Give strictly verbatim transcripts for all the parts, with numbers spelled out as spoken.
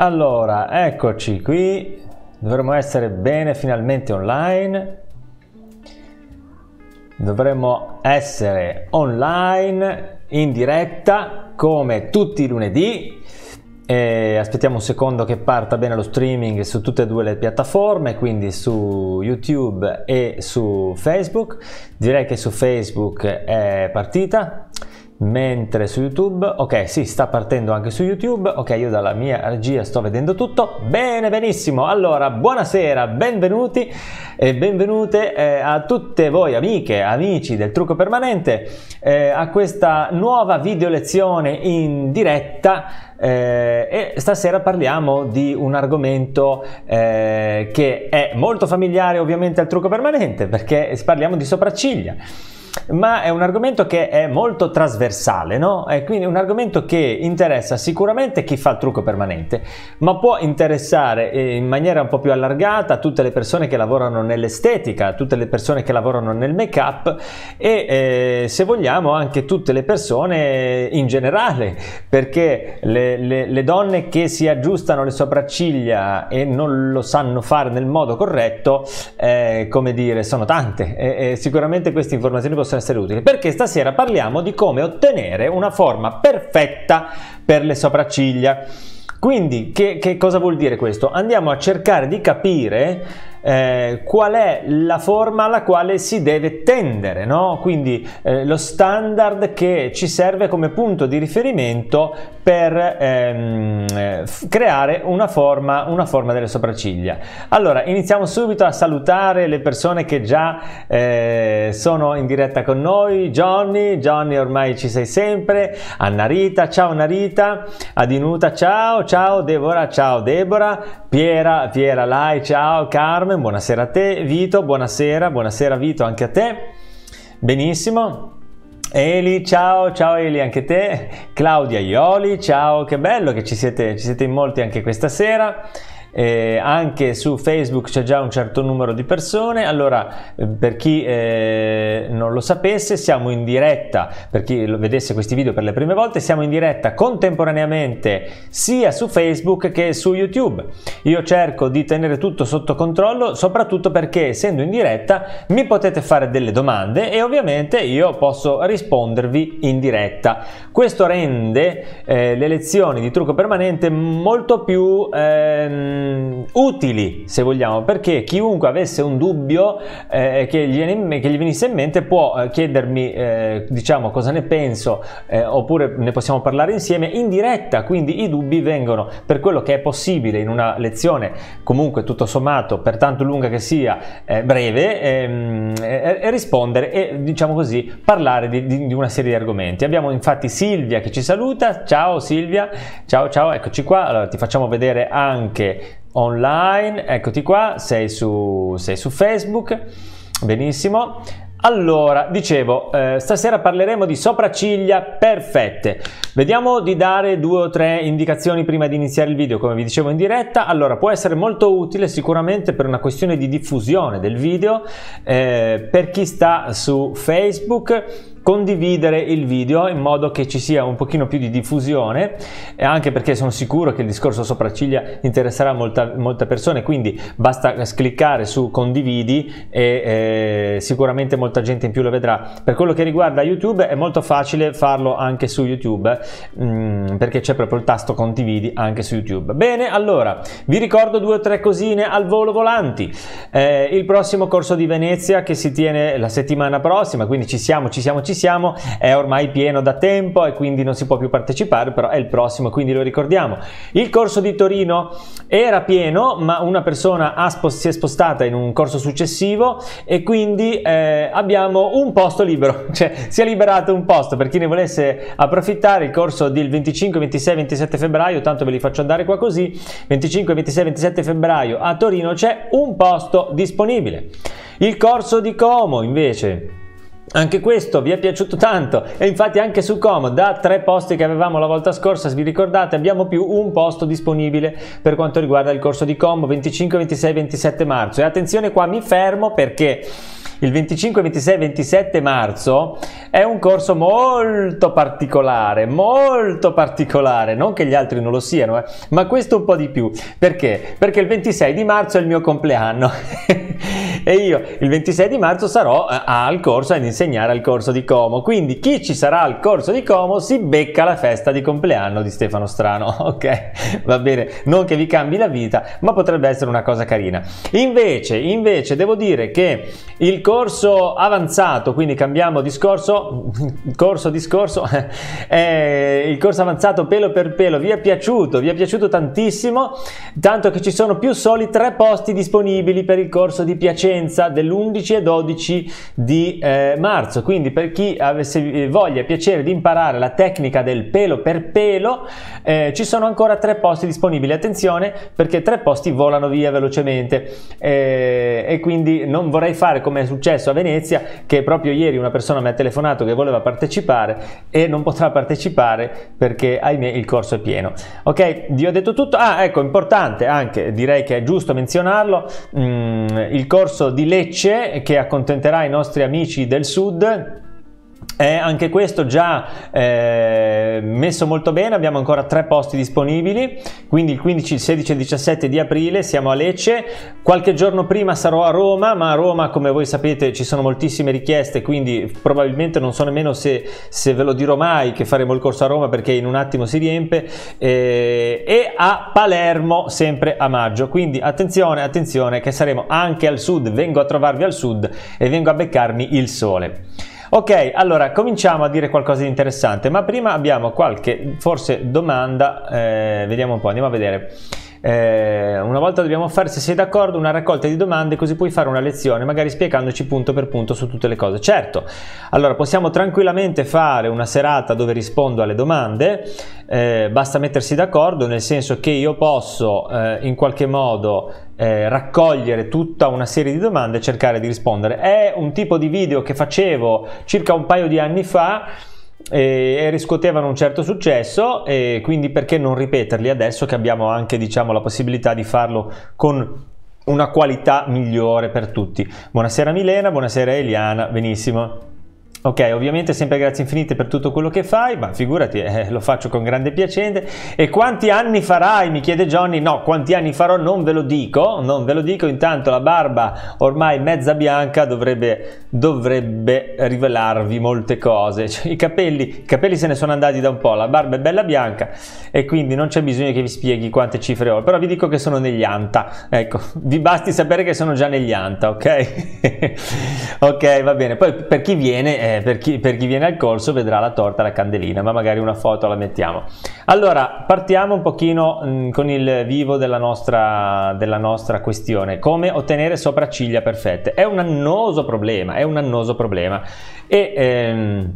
Allora, eccoci qui, dovremmo essere bene finalmente online, dovremmo essere online in diretta come tutti i lunedì. E aspettiamo un secondo che parta bene lo streaming su tutte e due le piattaforme, quindi su YouTube e su Facebook. Direi che su Facebook è partita, mentre su YouTube, ok, sì, sta partendo anche su YouTube. Ok, io dalla mia regia sto vedendo tutto bene, benissimo. Allora, buonasera, benvenuti e benvenute eh, a tutte voi amiche, amici del trucco permanente, eh, a questa nuova video lezione in diretta. Eh, e stasera parliamo di un argomento eh, che è molto familiare ovviamente al trucco permanente, perché parliamo di sopracciglia, ma è un argomento che è molto trasversale, no? È quindi un argomento che interessa sicuramente chi fa il trucco permanente, ma può interessare in maniera un po' più allargata tutte le persone che lavorano nell'estetica, tutte le persone che lavorano nel make up e eh, se vogliamo anche tutte le persone in generale, perché le, le, le donne che si aggiustano le sopracciglia e non lo sanno fare nel modo corretto, eh, come dire, sono tante e, e sicuramente queste informazioni possono essere utili, perché stasera parliamo di come ottenere una forma perfetta per le sopracciglia. Quindi che, che cosa vuol dire questo? Andiamo a cercare di capire eh, qual è la forma alla quale si deve tendere, no? Quindi eh, lo standard che ci serve come punto di riferimento per ehm, creare una forma, una forma delle sopracciglia. Allora, iniziamo subito a salutare le persone che già eh, sono in diretta con noi. Johnny, Johnny ormai ci sei sempre, Anna Rita, ciao Anna Rita, Adinuta, ciao, ciao Deborah, ciao Deborah, Piera, Piera Lai, ciao Carmen, buonasera a te, Vito, buonasera, buonasera Vito anche a te, benissimo. Eli, ciao, ciao Eli anche te, Claudia Ioli, ciao, che bello che ci siete, ci siete in molti anche questa sera. Eh, anche su Facebook c'è già un certo numero di persone. Allora, per chi eh, non lo sapesse, siamo in diretta, per chi lo vedesse questi video per le prime volte, siamo in diretta contemporaneamente sia su Facebook che su YouTube. Io cerco di tenere tutto sotto controllo, soprattutto perché essendo in diretta mi potete fare delle domande e ovviamente io posso rispondervi in diretta. Questo rende eh, le lezioni di trucco permanente molto più ehm, utili, se vogliamo, perché chiunque avesse un dubbio eh, che, gli, che gli venisse in mente può eh, chiedermi eh, diciamo cosa ne penso, eh, oppure ne possiamo parlare insieme in diretta. Quindi i dubbi vengono, per quello che è possibile in una lezione comunque tutto sommato, per tanto lunga che sia, eh, breve, ehm, eh, eh, rispondere e, diciamo così, parlare di, di, di una serie di argomenti. Abbiamo infatti Silvia che ci saluta, ciao Silvia, ciao ciao, eccoci qua. Allora, ti facciamo vedere anche online, eccoti qua, sei su, sei su Facebook, benissimo. Allora, dicevo, eh, stasera parleremo di sopracciglia perfette. Vediamo di dare due o tre indicazioni prima di iniziare il video, come vi dicevo in diretta. Allora, può essere molto utile sicuramente per una questione di diffusione del video, eh, per chi sta su Facebook, condividere il video in modo che ci sia un pochino più di diffusione, e anche perché sono sicuro che il discorso sopracciglia interesserà molta, molte persone, quindi basta cliccare su condividi e eh, sicuramente molta gente in più lo vedrà. Per quello che riguarda YouTube è molto facile farlo anche su YouTube, mh, perché c'è proprio il tasto condividi anche su YouTube. Bene, allora vi ricordo due o tre cosine al volo volanti. Eh, il prossimo corso di Venezia che si tiene la settimana prossima, quindi ci siamo, ci siamo, ci siamo, è ormai pieno da tempo e quindi non si può più partecipare, però è il prossimo, quindi lo ricordiamo. Il corso di Torino era pieno, ma una persona ha si è spostata in un corso successivo e quindi eh, abbiamo un posto libero, cioè si è liberato un posto per chi ne volesse approfittare. Il corso del venticinque, ventisei, ventisette febbraio, tanto ve li faccio andare qua così, venticinque, ventisei, ventisette febbraio a Torino c'è un posto disponibile. Il corso di Como invece, anche questo vi è piaciuto tanto e infatti anche su Como, da tre posti che avevamo la volta scorsa, se vi ricordate, abbiamo più un posto disponibile per quanto riguarda il corso di Como venticinque, ventisei, ventisette marzo. E attenzione, qua mi fermo perché il venticinque, ventisei, ventisette marzo è un corso molto particolare, molto particolare, non che gli altri non lo siano, eh, ma questo un po' di più. Perché? Perché il ventisei di marzo è il mio compleanno e io il ventisei di marzo sarò al corso ad insegnare al corso di Como, quindi chi ci sarà al corso di Como si becca la festa di compleanno di Stefano Strano, ok? Va bene, non che vi cambi la vita, ma potrebbe essere una cosa carina. Invece, invece devo dire che il corso avanzato, quindi cambiamo discorso, corso discorso, eh, il corso avanzato pelo per pelo vi è piaciuto, vi è piaciuto tantissimo, tanto che ci sono più soli tre posti disponibili per il corso di Piacenza dell'undici e dodici di eh, marzo, quindi per chi avesse voglia e piacere di imparare la tecnica del pelo per pelo, eh, ci sono ancora tre posti disponibili. Attenzione, perché tre posti volano via velocemente, eh, e quindi non vorrei fare come è successo a Venezia, che proprio ieri una persona mi ha telefonato che voleva partecipare e non potrà partecipare perché ahimè il corso è pieno. Ok, vi ho detto tutto. Ah, ecco, importante anche, direi che è giusto menzionarlo, mm, il corso di Lecce che accontenterà i nostri amici del sud. Eh, anche questo già eh, messo molto bene, abbiamo ancora tre posti disponibili, quindi il quindici, il sedici e il diciassette di aprile siamo a Lecce. Qualche giorno prima sarò a Roma, ma a Roma, come voi sapete, ci sono moltissime richieste, quindi probabilmente non so nemmeno se, se ve lo dirò mai che faremo il corso a Roma, perché in un attimo si riempie, eh, e a Palermo sempre a maggio, quindi attenzione, attenzione che saremo anche al sud, vengo a trovarvi al sud e vengo a beccarmi il sole. Ok, allora cominciamo a dire qualcosa di interessante, ma prima abbiamo qualche forse domanda, eh, vediamo un po', andiamo a vedere. Eh, una volta dobbiamo fare, se sei d'accordo, una raccolta di domande, così puoi fare una lezione magari spiegandoci punto per punto su tutte le cose. Certo, allora possiamo tranquillamente fare una serata dove rispondo alle domande, eh, basta mettersi d'accordo, nel senso che io posso eh, in qualche modo eh, raccogliere tutta una serie di domande e cercare di rispondere. È un tipo di video che facevo circa un paio di anni fa e riscuotevano un certo successo, e quindi perché non ripeterli adesso che abbiamo anche, diciamo, la possibilità di farlo con una qualità migliore per tutti. Buonasera Milena, buonasera Eliana, benissimo. Ok, ovviamente sempre grazie infinite per tutto quello che fai, ma figurati, eh, lo faccio con grande piacere. E quanti anni farai? Mi chiede Johnny. No, quanti anni farò non ve lo dico, non ve lo dico, intanto la barba ormai mezza bianca dovrebbe, dovrebbe rivelarvi molte cose, cioè, i, capelli, i capelli se ne sono andati da un po', la barba è bella bianca e quindi non c'è bisogno che vi spieghi quante cifre ho, però vi dico che sono negli anta, ecco, vi basti sapere che sono già negli anta, ok? Ok, va bene, poi per chi viene... Eh, Per chi, per chi viene al corso vedrà la torta, la candelina, ma magari una foto la mettiamo. Allora partiamo un pochino mh, con il vivo della nostra, della nostra questione. Come ottenere sopracciglia perfette? È un annoso problema, è un annoso problema e ehm,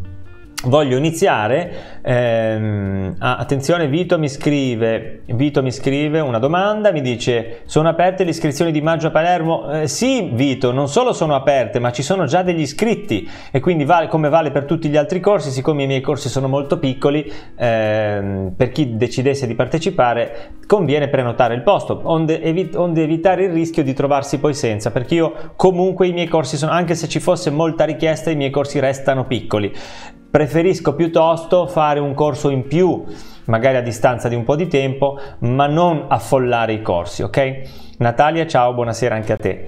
voglio iniziare ehm, ah, attenzione, Vito mi scrive Vito mi scrive una domanda, mi dice: sono aperte le iscrizioni di maggio a Palermo? Eh, sì Vito, non solo sono aperte, ma ci sono già degli iscritti e quindi vale, come vale per tutti gli altri corsi, siccome i miei corsi sono molto piccoli, ehm, per chi decidesse di partecipare conviene prenotare il posto, onde, evi onde evitare il rischio di trovarsi poi senza, perché io comunque i miei corsi sono, anche se ci fosse molta richiesta, i miei corsi restano piccoli. Preferisco piuttosto fare un corso in più, magari a distanza di un po' di tempo, ma non affollare i corsi, ok? Natalia, ciao, buonasera anche a te.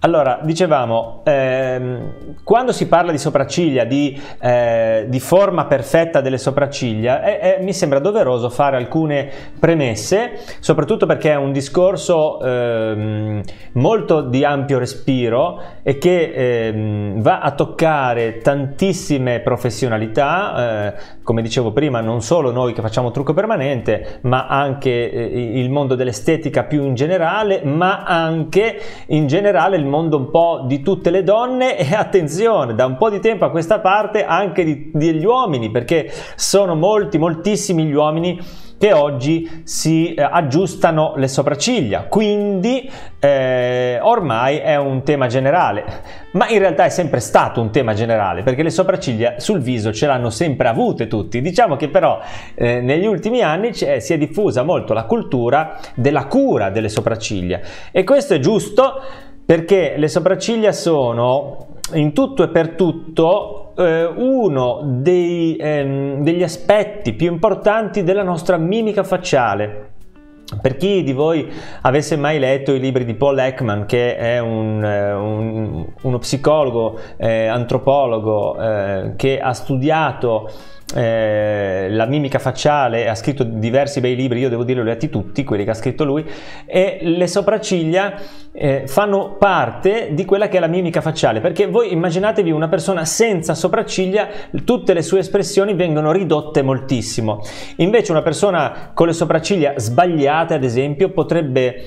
Allora, dicevamo, ehm, quando si parla di sopracciglia, di, eh, di forma perfetta delle sopracciglia, eh, eh, mi sembra doveroso fare alcune premesse, soprattutto perché è un discorso ehm, molto di ampio respiro e che ehm, va a toccare tantissime professionalità, eh, come dicevo prima, non solo noi che facciamo trucco permanente, ma anche eh, il mondo dell'estetica più in generale, ma anche in generale il mondo un po' di tutte le donne e attenzione, da un po' di tempo a questa parte anche di, degli uomini, perché sono molti, moltissimi gli uomini che oggi si eh, aggiustano le sopracciglia, quindi eh, ormai è un tema generale, ma in realtà è sempre stato un tema generale, perché le sopracciglia sul viso ce l'hanno sempre avute tutti, diciamo che però eh, negli ultimi anni si è diffusa molto la cultura della cura delle sopracciglia e questo è giusto, perché le sopracciglia sono in tutto e per tutto eh, uno dei, ehm, degli aspetti più importanti della nostra mimica facciale. Per chi di voi avesse mai letto i libri di Paul Eckman, che è un, un, uno psicologo, eh, antropologo, eh, che ha studiato eh, la mimica facciale, ha scritto diversi bei libri, io devo dire li ho letti tutti, quelli che ha scritto lui, e le sopracciglia eh, fanno parte di quella che è la mimica facciale, perché voi immaginatevi una persona senza sopracciglia, tutte le sue espressioni vengono ridotte moltissimo, invece una persona con le sopracciglia sbagliate ad esempio potrebbe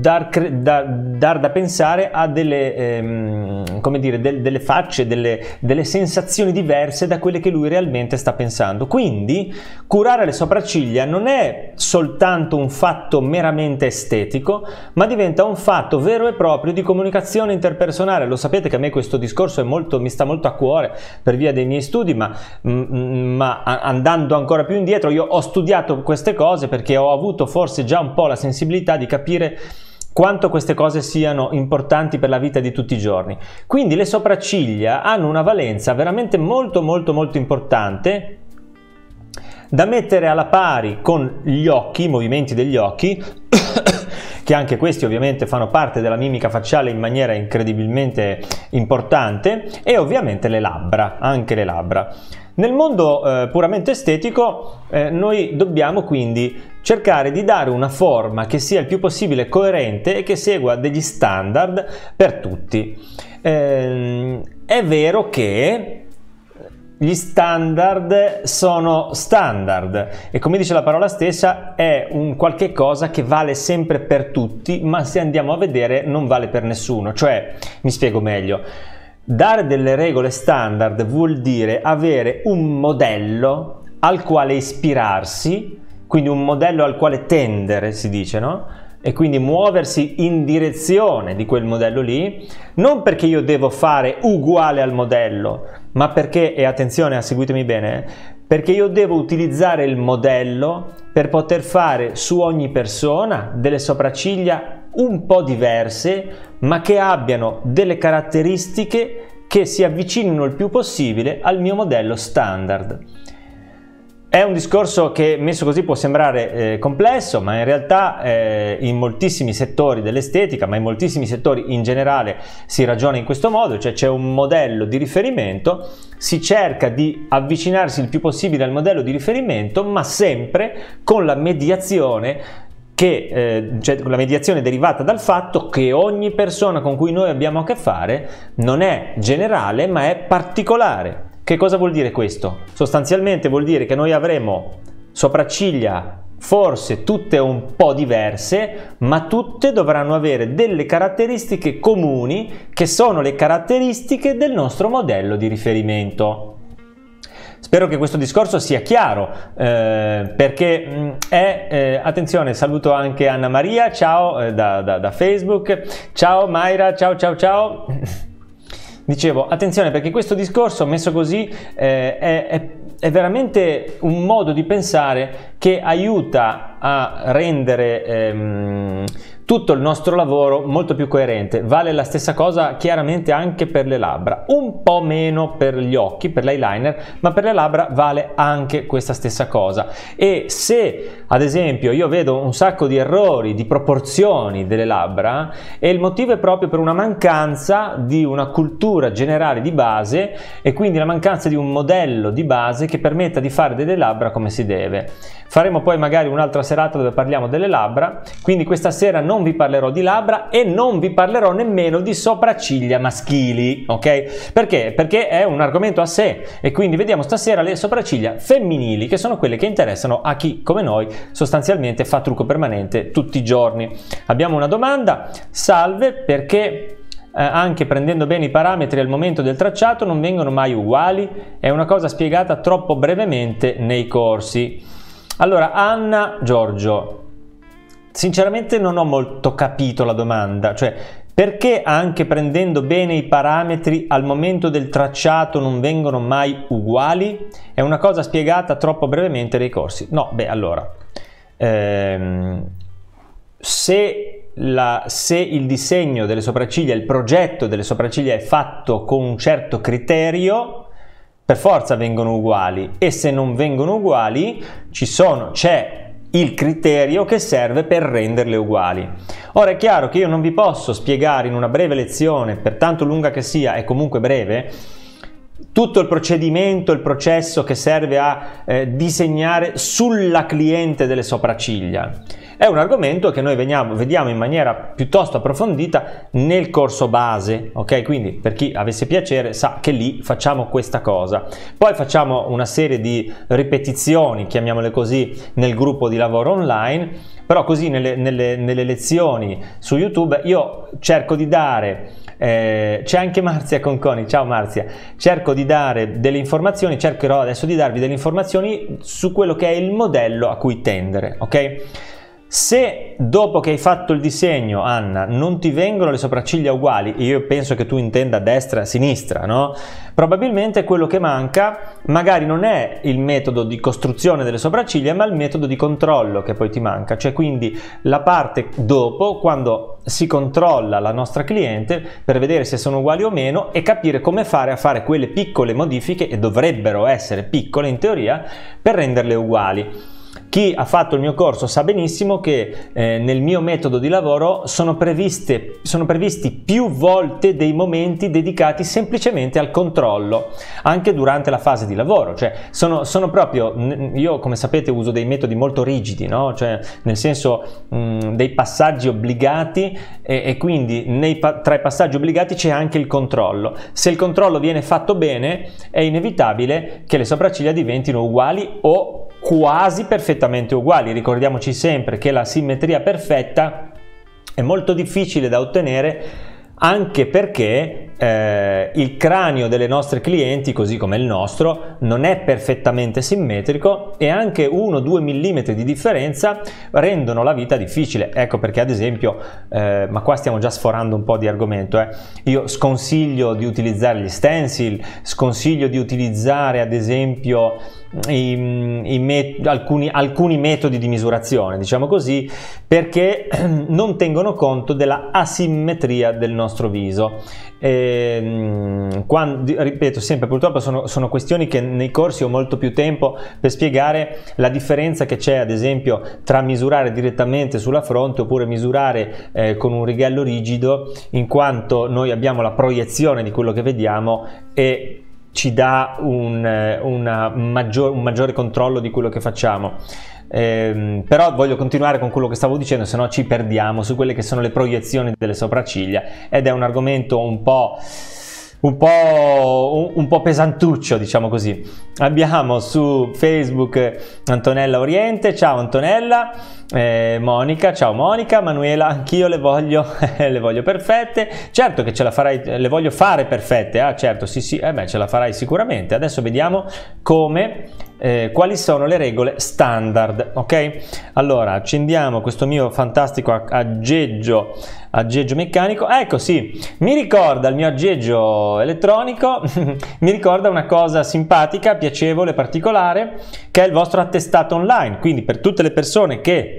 dar, da, dar da pensare a delle, ehm, come dire, del, delle facce, delle, delle sensazioni diverse da quelle che lui realmente sta pensando. Quindi curare le sopracciglia non è soltanto un fatto meramente estetico, ma diventa un fatto vero e proprio di comunicazione interpersonale. Lo sapete che a me questo discorso è molto, mi sta molto a cuore per via dei miei studi, ma, mh, ma andando ancora più indietro io ho studiato queste cose perché ho avuto forse già un po' la sensibilità di capire quanto queste cose siano importanti per la vita di tutti i giorni. Quindi le sopracciglia hanno una valenza veramente molto molto molto importante da mettere alla pari con gli occhi, i movimenti degli occhi, che anche questi ovviamente fanno parte della mimica facciale in maniera incredibilmente importante, e ovviamente le labbra, anche le labbra. Nel mondo eh, puramente estetico eh, noi dobbiamo quindi cercare di dare una forma che sia il più possibile coerente e che segua degli standard per tutti. Ehm, è vero che gli standard sono standard e, come dice la parola stessa, è un qualche cosa che vale sempre per tutti, ma se andiamo a vedere non vale per nessuno. Cioè, mi spiego meglio. Dare delle regole standard vuol dire avere un modello al quale ispirarsi, quindi un modello al quale tendere, si dice, no? E quindi muoversi in direzione di quel modello lì, non perché io devo fare uguale al modello, ma perché, e attenzione, seguitemi bene, perché io devo utilizzare il modello per poter fare su ogni persona delle sopracciglia un po' diverse, ma che abbiano delle caratteristiche che si avvicinino il più possibile al mio modello standard. È un discorso che, messo così, può sembrare eh, complesso, ma in realtà eh, in moltissimi settori dell'estetica, ma in moltissimi settori in generale, si ragiona in questo modo, cioè c'è un modello di riferimento, si cerca di avvicinarsi il più possibile al modello di riferimento, ma sempre con la mediazione che, eh, cioè la mediazione derivata dal fatto che ogni persona con cui noi abbiamo a che fare non è generale ma è particolare. Che cosa vuol dire questo? Sostanzialmente vuol dire che noi avremo sopracciglia forse tutte un po' diverse, ma tutte dovranno avere delle caratteristiche comuni che sono le caratteristiche del nostro modello di riferimento. Spero che questo discorso sia chiaro, eh, perché è, eh, attenzione, saluto anche Anna Maria, ciao, eh, da, da, da Facebook, ciao Mayra, ciao ciao ciao. Dicevo, attenzione, perché questo discorso, messo così, eh, è, è, è veramente un modo di pensare che aiuta a rendere ehm, tutto il nostro lavoro molto più coerente. Vale la stessa cosa chiaramente anche per le labbra, un po' meno per gli occhi, per l'eyeliner, ma per le labbra vale anche questa stessa cosa. E se ad esempio io vedo un sacco di errori di proporzioni delle labbra, e il motivo è proprio per una mancanza di una cultura generale di base, e quindi la mancanza di un modello di base che permetta di fare delle labbra come si deve. Faremo poi magari un'altra serata dove parliamo delle labbra, quindi questa sera non vi parlerò di labbra e non vi parlerò nemmeno di sopracciglia maschili, ok? Perché? Perché è un argomento a sé, e quindi vediamo stasera le sopracciglia femminili, che sono quelle che interessano a chi come noi sostanzialmente fa trucco permanente tutti i giorni. Abbiamo una domanda, salve, perché... Eh, anche prendendo bene i parametri al momento del tracciato non vengono mai uguali, è una cosa spiegata troppo brevemente nei corsi. Allora, Anna Giorgio, sinceramente non ho molto capito la domanda, cioè perché anche prendendo bene i parametri al momento del tracciato non vengono mai uguali? È una cosa spiegata troppo brevemente nei corsi. No, beh, allora, ehm, se la, se il disegno delle sopracciglia, il progetto delle sopracciglia è fatto con un certo criterio, per forza vengono uguali, e se non vengono uguali ci sono, c'è il criterio che serve per renderle uguali. Ora è chiaro che io non vi posso spiegare in una breve lezione, per tanto lunga che sia, è comunque breve, tutto il procedimento, il processo che serve a eh, disegnare sulla cliente delle sopracciglia. È un argomento che noi veniamo, vediamo in maniera piuttosto approfondita nel corso base, ok? Quindi per chi avesse piacere sa che lì facciamo questa cosa. Poi facciamo una serie di ripetizioni, chiamiamole così, nel gruppo di lavoro online, però così nelle, nelle, nelle lezioni su YouTube io cerco di dare... Eh, c'è anche Marzia Conconi, ciao Marzia, cerco di dare delle informazioni, cercherò adesso di darvi delle informazioni su quello che è il modello a cui tendere, ok? Se dopo che hai fatto il disegno, Anna, non ti vengono le sopracciglia uguali, io penso che tu intenda destra e sinistra, no? Probabilmente quello che manca magari non è il metodo di costruzione delle sopracciglia, ma il metodo di controllo che poi ti manca, cioè quindi la parte dopo, quando si controlla la nostra cliente per vedere se sono uguali o meno e capire come fare a fare quelle piccole modifiche, e dovrebbero essere piccole in teoria, per renderle uguali. Chi ha fatto il mio corso sa benissimo che eh, nel mio metodo di lavoro sono, previste, sono previsti più volte dei momenti dedicati semplicemente al controllo, anche durante la fase di lavoro. Cioè sono, sono proprio, io come sapete uso dei metodi molto rigidi, no? Cioè, nel senso mh, dei passaggi obbligati e, e quindi nei, tra i passaggi obbligati c'è anche il controllo. Se il controllo viene fatto bene è inevitabile che le sopracciglia diventino uguali o quasi perfettamente uguali. Ricordiamoci sempre che la simmetria perfetta è molto difficile da ottenere, anche perché eh, il cranio delle nostre clienti, così come il nostro, non è perfettamente simmetrico, e anche uno due millimetri di differenza rendono la vita difficile. Ecco perché ad esempio, eh, ma qua stiamo già sforando un po' di argomento, eh. Io sconsiglio di utilizzare gli stencil, sconsiglio di utilizzare ad esempio I, i met- alcuni, alcuni metodi di misurazione, diciamo così, perché non tengono conto della asimmetria del nostro viso. E, quando, ripeto sempre, purtroppo sono, sono questioni che nei corsi ho molto più tempo per spiegare la differenza che c'è ad esempio tra misurare direttamente sulla fronte oppure misurare eh, con un righello rigido, in quanto noi abbiamo la proiezione di quello che vediamo e ci dà un, una maggior, un maggiore controllo di quello che facciamo. Ehm, però voglio continuare con quello che stavo dicendo, se no ci perdiamo su quelle che sono le proiezioni delle sopracciglia, ed è un argomento un po', un po', un po' pesantuccio, diciamo così. Abbiamo su Facebook Antonella Oriente, ciao Antonella, eh, Monica, ciao Monica, Manuela, anch'io le voglio, le voglio perfette, certo che ce la farai, le voglio fare perfette, ah certo, sì sì, eh beh, ce la farai sicuramente. Adesso vediamo come, eh, quali sono le regole standard, ok? Allora, accendiamo questo mio fantastico aggeggio, aggeggio meccanico, ecco sì, mi ricorda il mio aggeggio elettronico, mi ricorda una cosa simpatica, piacevole, particolare, che è il vostro attestato online, quindi per tutte le persone che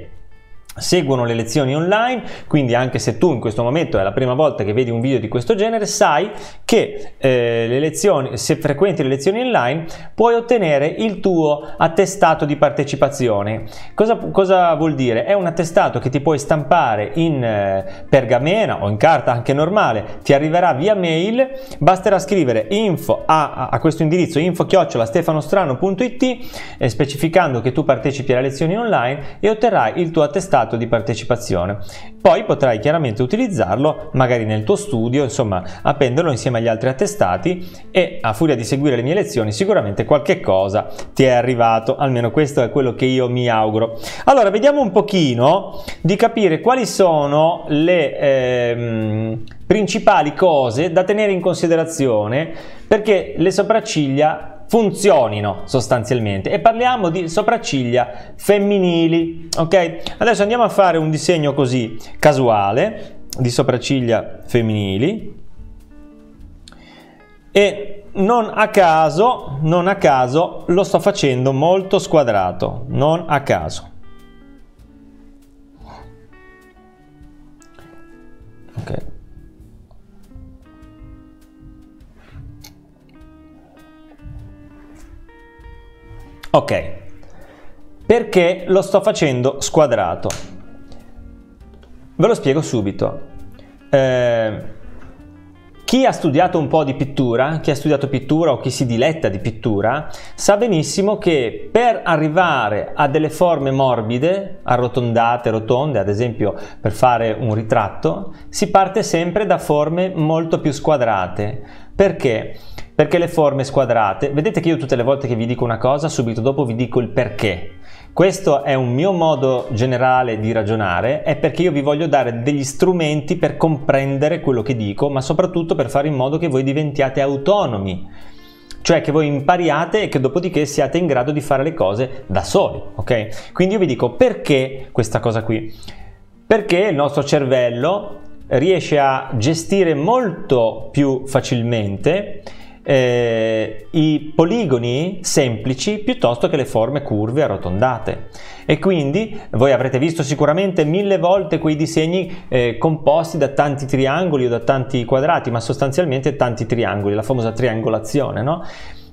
seguono le lezioni online, quindi anche se tu in questo momento è la prima volta che vedi un video di questo genere, sai che eh, le lezioni, se frequenti le lezioni online puoi ottenere il tuo attestato di partecipazione. Cosa, cosa vuol dire? È un attestato che ti puoi stampare in eh, pergamena o in carta anche normale, ti arriverà via mail, basterà scrivere info a, a questo indirizzo info chiocciola stefanostrano punto it eh, specificando che tu partecipi alle lezioni online e otterrai il tuo attestato di partecipazione. Poi potrai chiaramente utilizzarlo magari nel tuo studio, insomma appenderlo insieme agli altri attestati, e a furia di seguire le mie lezioni sicuramente qualche cosa ti è arrivato, almeno questo è quello che io mi auguro. Allora vediamo un pochino di capire quali sono le ehm, principali cose da tenere in considerazione perché le sopracciglia funzionino sostanzialmente, e parliamo di sopracciglia femminili, ok? Adesso andiamo a fare un disegno così casuale di sopracciglia femminili e non a caso, non a caso lo sto facendo molto squadrato, non a caso. Ok. Ok. Perché lo sto facendo squadrato? Ve lo spiego subito. Eh, chi ha studiato un po' di pittura, chi ha studiato pittura o chi si diletta di pittura, sa benissimo che per arrivare a delle forme morbide, arrotondate, rotonde, ad esempio per fare un ritratto, si parte sempre da forme molto più squadrate. Perché? Perché le forme squadrate, vedete che io tutte le volte che vi dico una cosa, subito dopo vi dico il perché. Questo è un mio modo generale di ragionare, è perché io vi voglio dare degli strumenti per comprendere quello che dico, ma soprattutto per fare in modo che voi diventiate autonomi, cioè che voi impariate e che dopodiché siate in grado di fare le cose da soli, ok? Quindi io vi dico perché questa cosa qui, perché il nostro cervello riesce a gestire molto più facilmente Eh, i poligoni semplici piuttosto che le forme curve arrotondate, e quindi voi avrete visto sicuramente mille volte quei disegni eh, composti da tanti triangoli o da tanti quadrati, ma sostanzialmente tanti triangoli, la famosa triangolazione, no?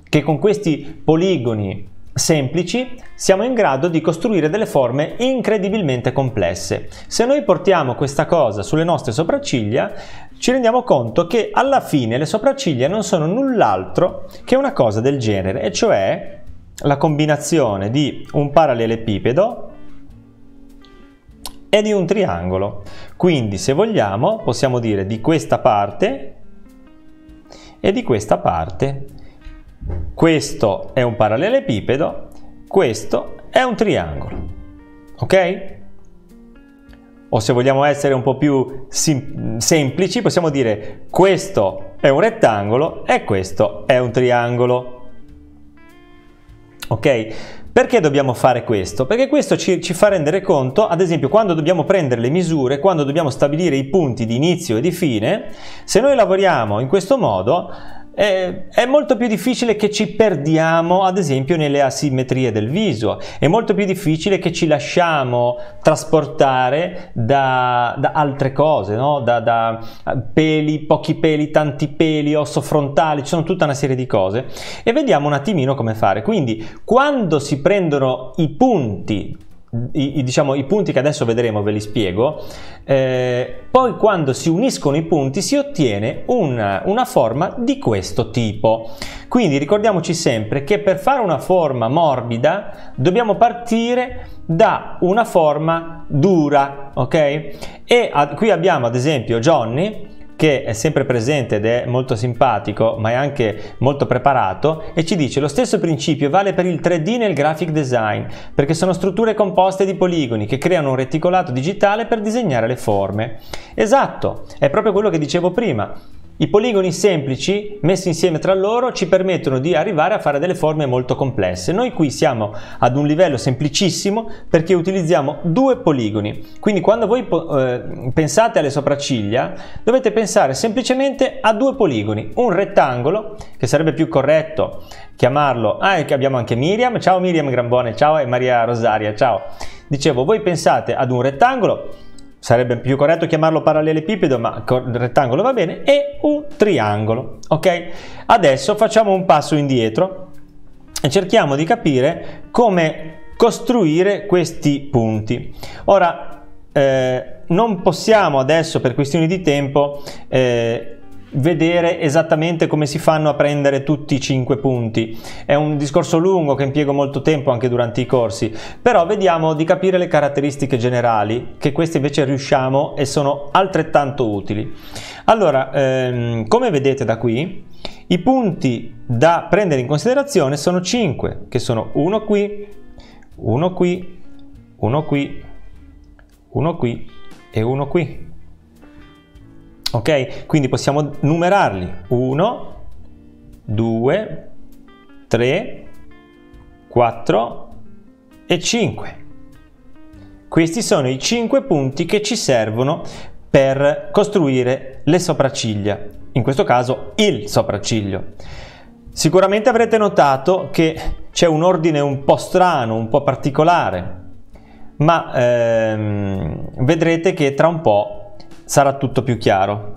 Che con questi poligoni semplici siamo in grado di costruire delle forme incredibilmente complesse. Se noi portiamo questa cosa sulle nostre sopracciglia, ci rendiamo conto che alla fine le sopracciglia non sono null'altro che una cosa del genere, e cioè la combinazione di un parallelepipedo e di un triangolo. Quindi, se vogliamo, possiamo dire di questa parte e di questa parte. Questo è un parallelepipedo, questo è un triangolo, ok? O se vogliamo essere un po' più semplici, possiamo dire questo è un rettangolo e questo è un triangolo. Ok? Perché dobbiamo fare questo? Perché questo ci, ci fa rendere conto, ad esempio, quando dobbiamo prendere le misure, quando dobbiamo stabilire i punti di inizio e di fine, se noi lavoriamo in questo modo, è molto più difficile che ci perdiamo, ad esempio, nelle asimmetrie del viso, è molto più difficile che ci lasciamo trasportare da, da altre cose, no? da, da peli, pochi peli, tanti peli, osso frontale, ci sono tutta una serie di cose, e vediamo un attimino come fare. Quindi, quando si prendono i punti, I, i, diciamo i punti che adesso vedremo, ve li spiego, eh, poi quando si uniscono i punti si ottiene una, una forma di questo tipo. Quindi ricordiamoci sempre che per fare una forma morbida dobbiamo partire da una forma dura, ok? E a, qui abbiamo ad esempio Johnny, che è sempre presente ed è molto simpatico, ma è anche molto preparato, e ci dice: lo stesso principio vale per il tre D nel graphic design, perché sono strutture composte di poligoni che creano un reticolato digitale per disegnare le forme. Esatto, è proprio quello che dicevo prima. I poligoni semplici messi insieme tra loro ci permettono di arrivare a fare delle forme molto complesse. Noi qui siamo ad un livello semplicissimo perché utilizziamo due poligoni. Quindi quando voi eh, pensate alle sopracciglia dovete pensare semplicemente a due poligoni, un rettangolo, che sarebbe più corretto chiamarlo, ah, e abbiamo anche Miriam, ciao Miriam Grambone, ciao, e Maria Rosaria, ciao. Dicevo, voi pensate ad un rettangolo, sarebbe più corretto chiamarlo parallelepipedo, ma il rettangolo va bene, e un triangolo, ok? Adesso facciamo un passo indietro e cerchiamo di capire come costruire questi punti. Ora, eh, non possiamo adesso, per questioni di tempo, eh, vedere esattamente come si fanno a prendere tutti i cinque punti. È un discorso lungo che impiego molto tempo anche durante i corsi, però vediamo di capire le caratteristiche generali, che queste invece riusciamo e sono altrettanto utili. Allora, ehm, come vedete da qui, i punti da prendere in considerazione sono cinque, che sono uno qui, uno qui, uno qui, uno qui e uno qui. Ok? Quindi possiamo numerarli uno, due, tre, quattro e cinque. Questi sono i cinque punti che ci servono per costruire le sopracciglia, in questo caso il sopracciglio. Sicuramente avrete notato che c'è un ordine un po' strano, un po' particolare, ma ehm, vedrete che tra un po' sarà tutto più chiaro.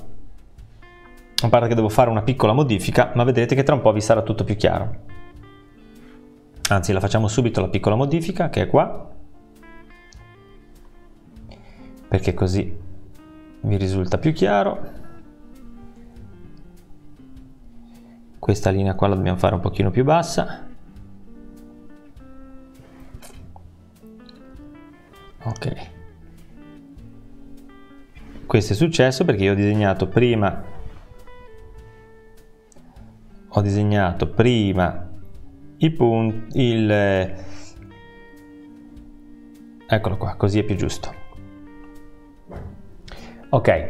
A parte che devo fare una piccola modifica, ma vedrete che tra un po' vi sarà tutto più chiaro. Anzi, la facciamo subito la piccola modifica, che è qua, perché così vi risulta più chiaro. Questa linea qua la dobbiamo fare un pochino più bassa. Ok, questo è successo perché io ho disegnato prima ho disegnato prima i punti, il eccolo qua, così è più giusto. Ok,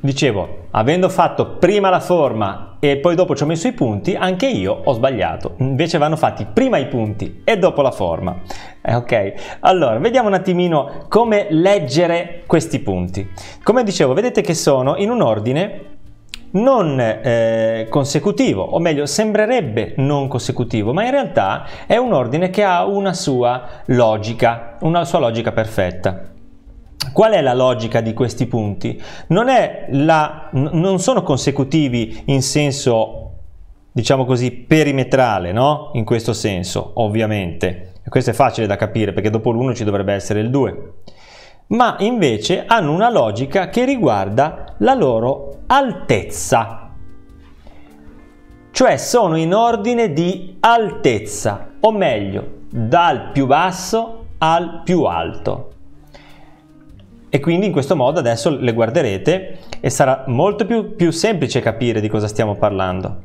dicevo, avendo fatto prima la forma e poi dopo ci ho messo i punti, anche io ho sbagliato. Invece vanno fatti prima i punti e dopo la forma. Eh, ok, allora vediamo un attimino come leggere questi punti. Come dicevo, vedete che sono in un ordine non eh, consecutivo, o meglio sembrerebbe non consecutivo, ma in realtà è un ordine che ha una sua logica, una sua logica perfetta. Qual è la logica di questi punti? Non, è la, non sono consecutivi in senso, diciamo così, perimetrale, no? In questo senso, ovviamente. E questo è facile da capire, perché dopo l'uno ci dovrebbe essere il due. Ma invece hanno una logica che riguarda la loro altezza. Cioè sono in ordine di altezza, o meglio, dal più basso al più alto. E quindi in questo modo adesso le guarderete e sarà molto più, più semplice capire di cosa stiamo parlando.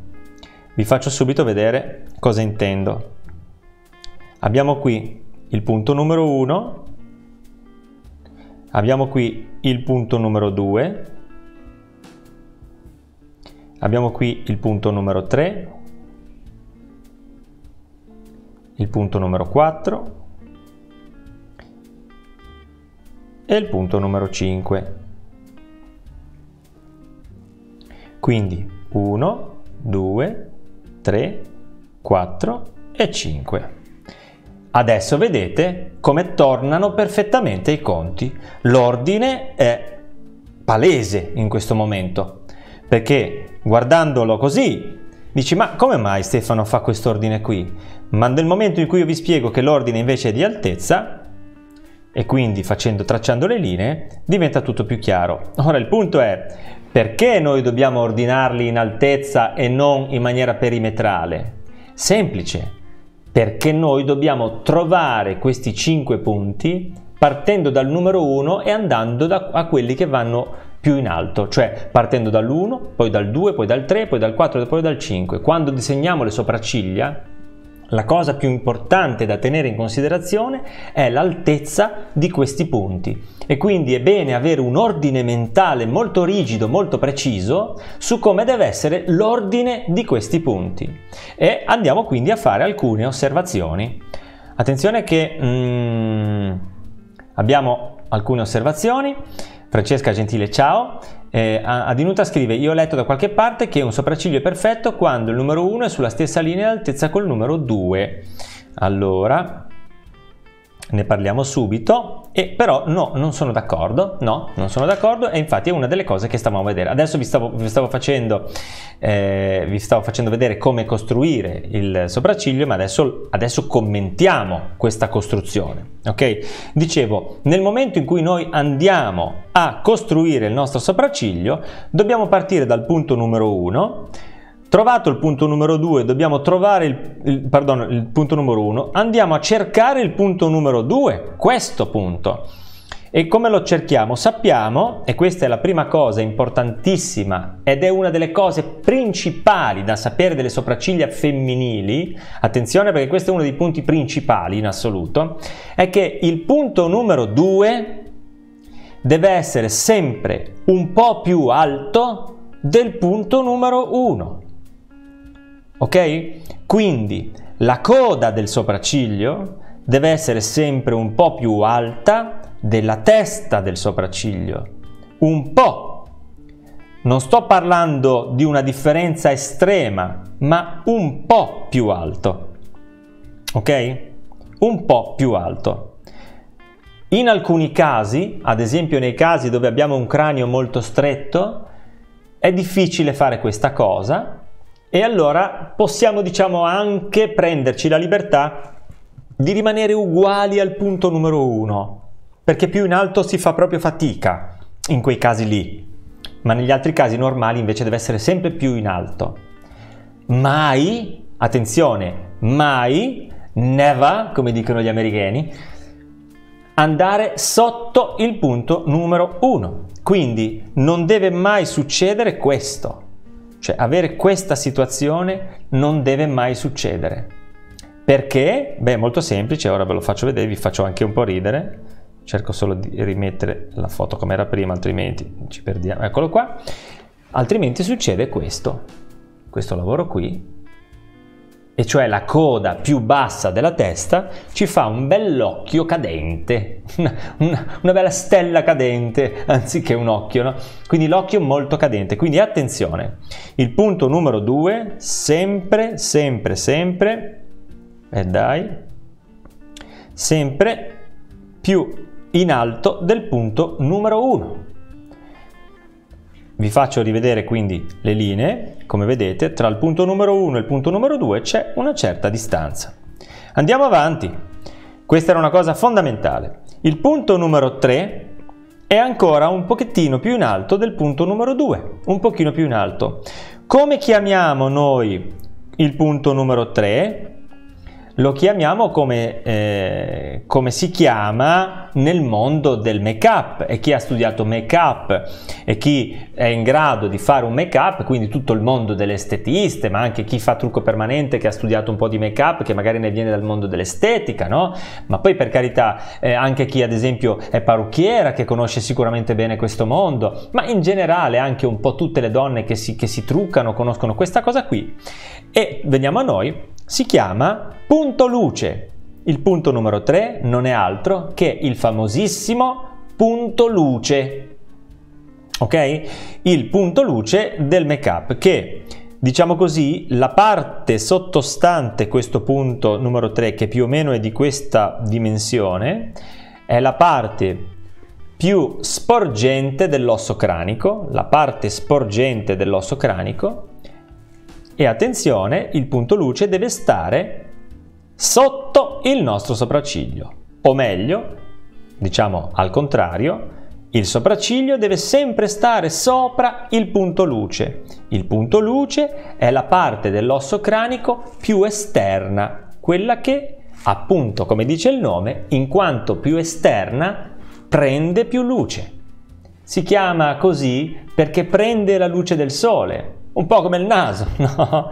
Vi faccio subito vedere cosa intendo. Abbiamo qui il punto numero uno, abbiamo qui il punto numero due, abbiamo qui il punto numero tre, il punto numero quattro, e il punto numero cinque. Quindi uno, due, tre, quattro e cinque. Adesso vedete come tornano perfettamente i conti. L'ordine è palese in questo momento, perché guardandolo così dici: ma come mai Stefano fa quest'ordine qui? Ma nel momento in cui io vi spiego che l'ordine invece è di altezza, e quindi facendo, tracciando le linee, diventa tutto più chiaro. Ora il punto è: perché noi dobbiamo ordinarli in altezza e non in maniera perimetrale? Semplice, perché noi dobbiamo trovare questi cinque punti partendo dal numero uno e andando da, a quelli che vanno più in alto, cioè partendo dall'uno, poi dal due, poi dal tre, poi dal quattro, poi dal cinque. Quando disegniamo le sopracciglia, la cosa più importante da tenere in considerazione è l'altezza di questi punti, e quindi è bene avere un ordine mentale molto rigido, molto preciso su come deve essere l'ordine di questi punti. E andiamo quindi a fare alcune osservazioni. Attenzione che mm, abbiamo alcune osservazioni. Francesca Gentile, ciao. Eh, Adinuta scrive: io ho letto da qualche parte che un sopracciglio è perfetto quando il numero uno è sulla stessa linea d'altezza col numero due. Allora, ne parliamo subito. E però no, non sono d'accordo, no, non sono d'accordo, e infatti è una delle cose che stavamo a vedere. Adesso vi stavo, vi stavo facendo eh, vi stavo facendo vedere come costruire il sopracciglio, ma adesso, adesso commentiamo questa costruzione, ok? Dicevo, nel momento in cui noi andiamo a costruire il nostro sopracciglio, dobbiamo partire dal punto numero uno. Trovato il punto numero due, dobbiamo trovare il, il, perdono, il punto numero uno, andiamo a cercare il punto numero due, questo punto. E come lo cerchiamo? Sappiamo, e questa è la prima cosa importantissima, ed è una delle cose principali da sapere delle sopracciglia femminili, attenzione perché questo è uno dei punti principali in assoluto, è che il punto numero due deve essere sempre un po' più alto del punto numero uno. Ok? Quindi la coda del sopracciglio deve essere sempre un po' più alta della testa del sopracciglio. Un po'. Non sto parlando di una differenza estrema, ma un po' più alto. Ok? Un po' più alto. In alcuni casi, ad esempio nei casi dove abbiamo un cranio molto stretto, è difficile fare questa cosa e allora possiamo, diciamo, anche prenderci la libertà di rimanere uguali al punto numero uno, perché più in alto si fa proprio fatica in quei casi lì, ma negli altri casi normali invece deve essere sempre più in alto. Mai, attenzione, mai, never, come dicono gli americani, andare sotto il punto numero uno. Quindi non deve mai succedere questo, cioè avere questa situazione non deve mai succedere. Perché? Beh, molto semplice, ora ve lo faccio vedere, vi faccio anche un po' ridere, cerco solo di rimettere la foto come era prima, altrimenti ci perdiamo, eccolo qua, altrimenti succede questo, questo lavoro qui, e cioè la coda più bassa della testa ci fa un bell'occhio cadente, una, una, una bella stella cadente anziché un occhio, no? Quindi l'occhio molto cadente, quindi attenzione, il punto numero due, sempre, sempre, sempre, e eh dai, sempre più in alto del punto numero uno. Vi faccio rivedere quindi le linee, come vedete tra il punto numero uno e il punto numero due c'è una certa distanza. Andiamo avanti, questa era una cosa fondamentale. Il punto numero tre è ancora un pochettino più in alto del punto numero due, un pochino più in alto. Come chiamiamo noi il punto numero tre? Lo chiamiamo come, eh, come si chiama nel mondo del make-up, e chi ha studiato make-up e chi è in grado di fare un make-up, quindi tutto il mondo delle estetiste, ma anche chi fa trucco permanente, che ha studiato un po' di make-up, che magari ne viene dal mondo dell'estetica, no? Ma poi per carità eh, anche chi ad esempio è parrucchiera, che conosce sicuramente bene questo mondo, ma in generale anche un po' tutte le donne che si, che si truccano conoscono questa cosa qui. E veniamo a noi. Si chiama punto luce. Il punto numero tre non è altro che il famosissimo punto luce, ok? Il punto luce del make-up, che diciamo così la parte sottostante questo punto numero tre, che più o meno è di questa dimensione, è la parte più sporgente dell'osso cranico, la parte sporgente dell'osso cranico. E attenzione, il punto luce deve stare sotto il nostro sopracciglio, o meglio, diciamo al contrario, il sopracciglio deve sempre stare sopra il punto luce. Il punto luce è la parte dell'osso cranico più esterna, quella che, appunto, come dice il nome, in quanto più esterna, prende più luce. Si chiama così perché prende la luce del sole. Un po' come il naso, no?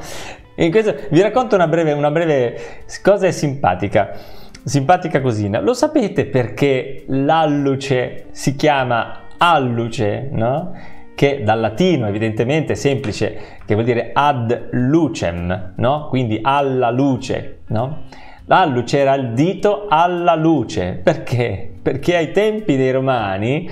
In questo, vi racconto una breve, una breve cosa simpatica, simpatica cosina. Lo sapete perché l'alluce si chiama alluce, no? Che dal latino evidentemente è semplice, che vuol dire ad lucem, no? Quindi alla luce, no? L'alluce era il dito alla luce. Perché? Perché ai tempi dei romani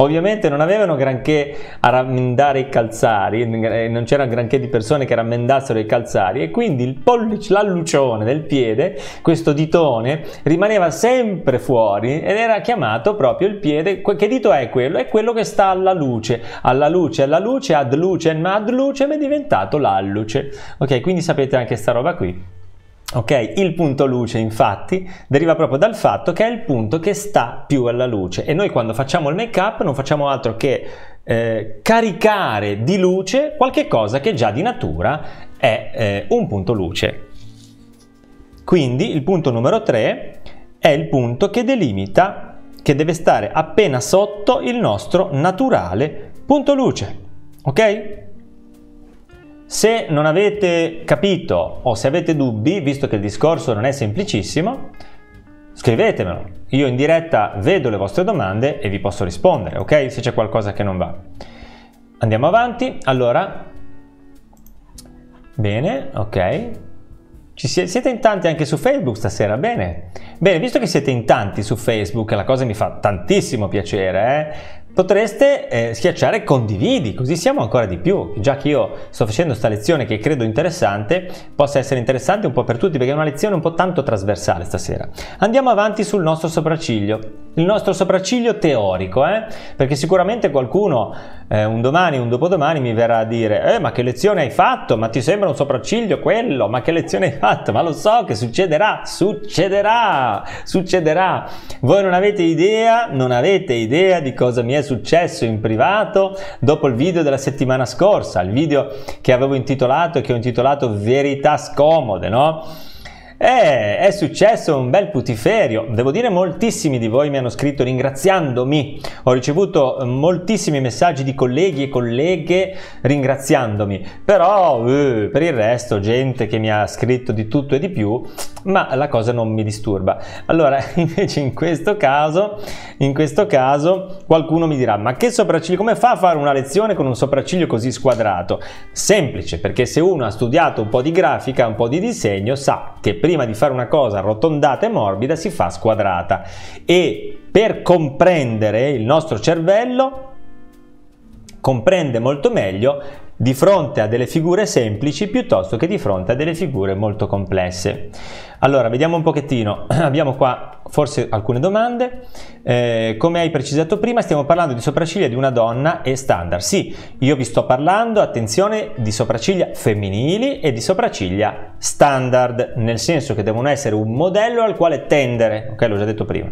ovviamente non avevano granché a rammendare i calzari, non c'era granché di persone che rammendassero i calzari, e quindi il pollice, l'allucione del piede, questo ditone, rimaneva sempre fuori ed era chiamato proprio il piede. Che dito è quello? È quello che sta alla luce, alla luce, alla luce, ad lucem, ad lucem, è diventato l'alluce. Ok, quindi sapete anche sta roba qui. Ok, il punto luce infatti deriva proprio dal fatto che è il punto che sta più alla luce, e noi quando facciamo il make up non facciamo altro che eh, caricare di luce qualche cosa che già di natura è eh, un punto luce. Quindi il punto numero tre è il punto che delimita, che deve stare appena sotto il nostro naturale punto luce, ok? Se non avete capito o se avete dubbi, visto che il discorso non è semplicissimo, scrivetemelo. Io in diretta vedo le vostre domande e vi posso rispondere, ok? Se c'è qualcosa che non va. Andiamo avanti, allora. Bene, ok. Ci siete in tanti anche su Facebook stasera, bene. Bene, visto che siete in tanti su Facebook, la cosa mi fa tantissimo piacere, eh? Potreste eh, schiacciare condividi, così siamo ancora di più, già che io sto facendo sta lezione che credo interessante, possa essere interessante un po' per tutti, perché è una lezione un po' tanto trasversale stasera. Andiamo avanti sul nostro sopracciglio. il nostro sopracciglio teorico, eh? Perché sicuramente qualcuno eh, un domani, un dopodomani mi verrà a dire eh, ma che lezione hai fatto? Ma ti sembra un sopracciglio quello? Ma che lezione hai fatto? Ma lo so che succederà, succederà, succederà. Voi non avete idea, non avete idea di cosa mi è successo in privato dopo il video della settimana scorsa, il video che avevo intitolato e che ho intitolato Verità scomode, no? Eh, è successo un bel putiferio, devo dire moltissimi di voi mi hanno scritto ringraziandomi, ho ricevuto moltissimi messaggi di colleghi e colleghe ringraziandomi, però eh, per il resto gente che mi ha scritto di tutto e di più, ma la cosa non mi disturba. Allora invece in questo caso, in questo caso qualcuno mi dirà ma che sopracciglio, come fa a fare una lezione con un sopracciglio così squadrato? Semplice, perché se uno ha studiato un po' di grafica, un po' di disegno, sa che per prima di fare una cosa arrotondata e morbida si fa squadrata, e per comprendere il nostro cervello comprende molto meglio di fronte a delle figure semplici piuttosto che di fronte a delle figure molto complesse. Allora vediamo un pochettino, abbiamo qua forse alcune domande. Eh, come hai precisato prima stiamo parlando di sopracciglia di una donna e standard. Sì, io vi sto parlando, attenzione, di sopracciglia femminili e di sopracciglia standard, nel senso che devono essere un modello al quale tendere, ok, l'ho già detto prima.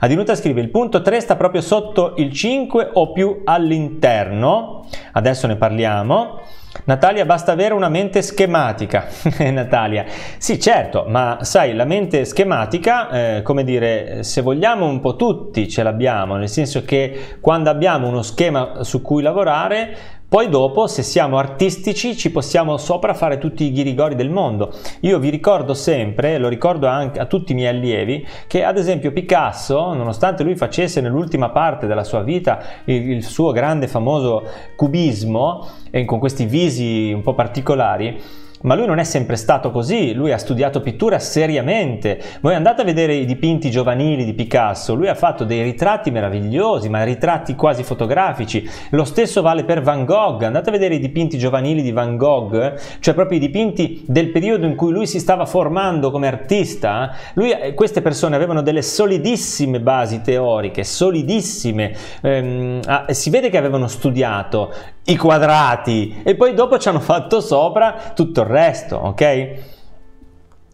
Adinuta scrive il punto tre sta proprio sotto il cinque o più all'interno, adesso ne parliamo. Natalia, basta avere una mente schematica. Natalia, sì certo, ma sai la mente schematica, eh, come dire, se vogliamo un po' tutti ce l'abbiamo, nel senso che quando abbiamo uno schema su cui lavorare, poi dopo se siamo artistici ci possiamo sopra fare tutti i ghirigori del mondo. Io vi ricordo sempre, lo ricordo anche a tutti i miei allievi, che ad esempio Picasso, nonostante lui facesse nell'ultima parte della sua vita il, il suo grande famoso cubismo e con questi visi un po' particolari, ma lui non è sempre stato così, lui ha studiato pittura seriamente. Voi andate a vedere i dipinti giovanili di Picasso, lui ha fatto dei ritratti meravigliosi, ma ritratti quasi fotografici. Lo stesso vale per Van Gogh, andate a vedere i dipinti giovanili di Van Gogh, cioè proprio i dipinti del periodo in cui lui si stava formando come artista. Lui, queste persone avevano delle solidissime basi teoriche, solidissime, ehm, ah, si vede che avevano studiato i quadrati e poi dopo ci hanno fatto sopra tutto il resto, ok?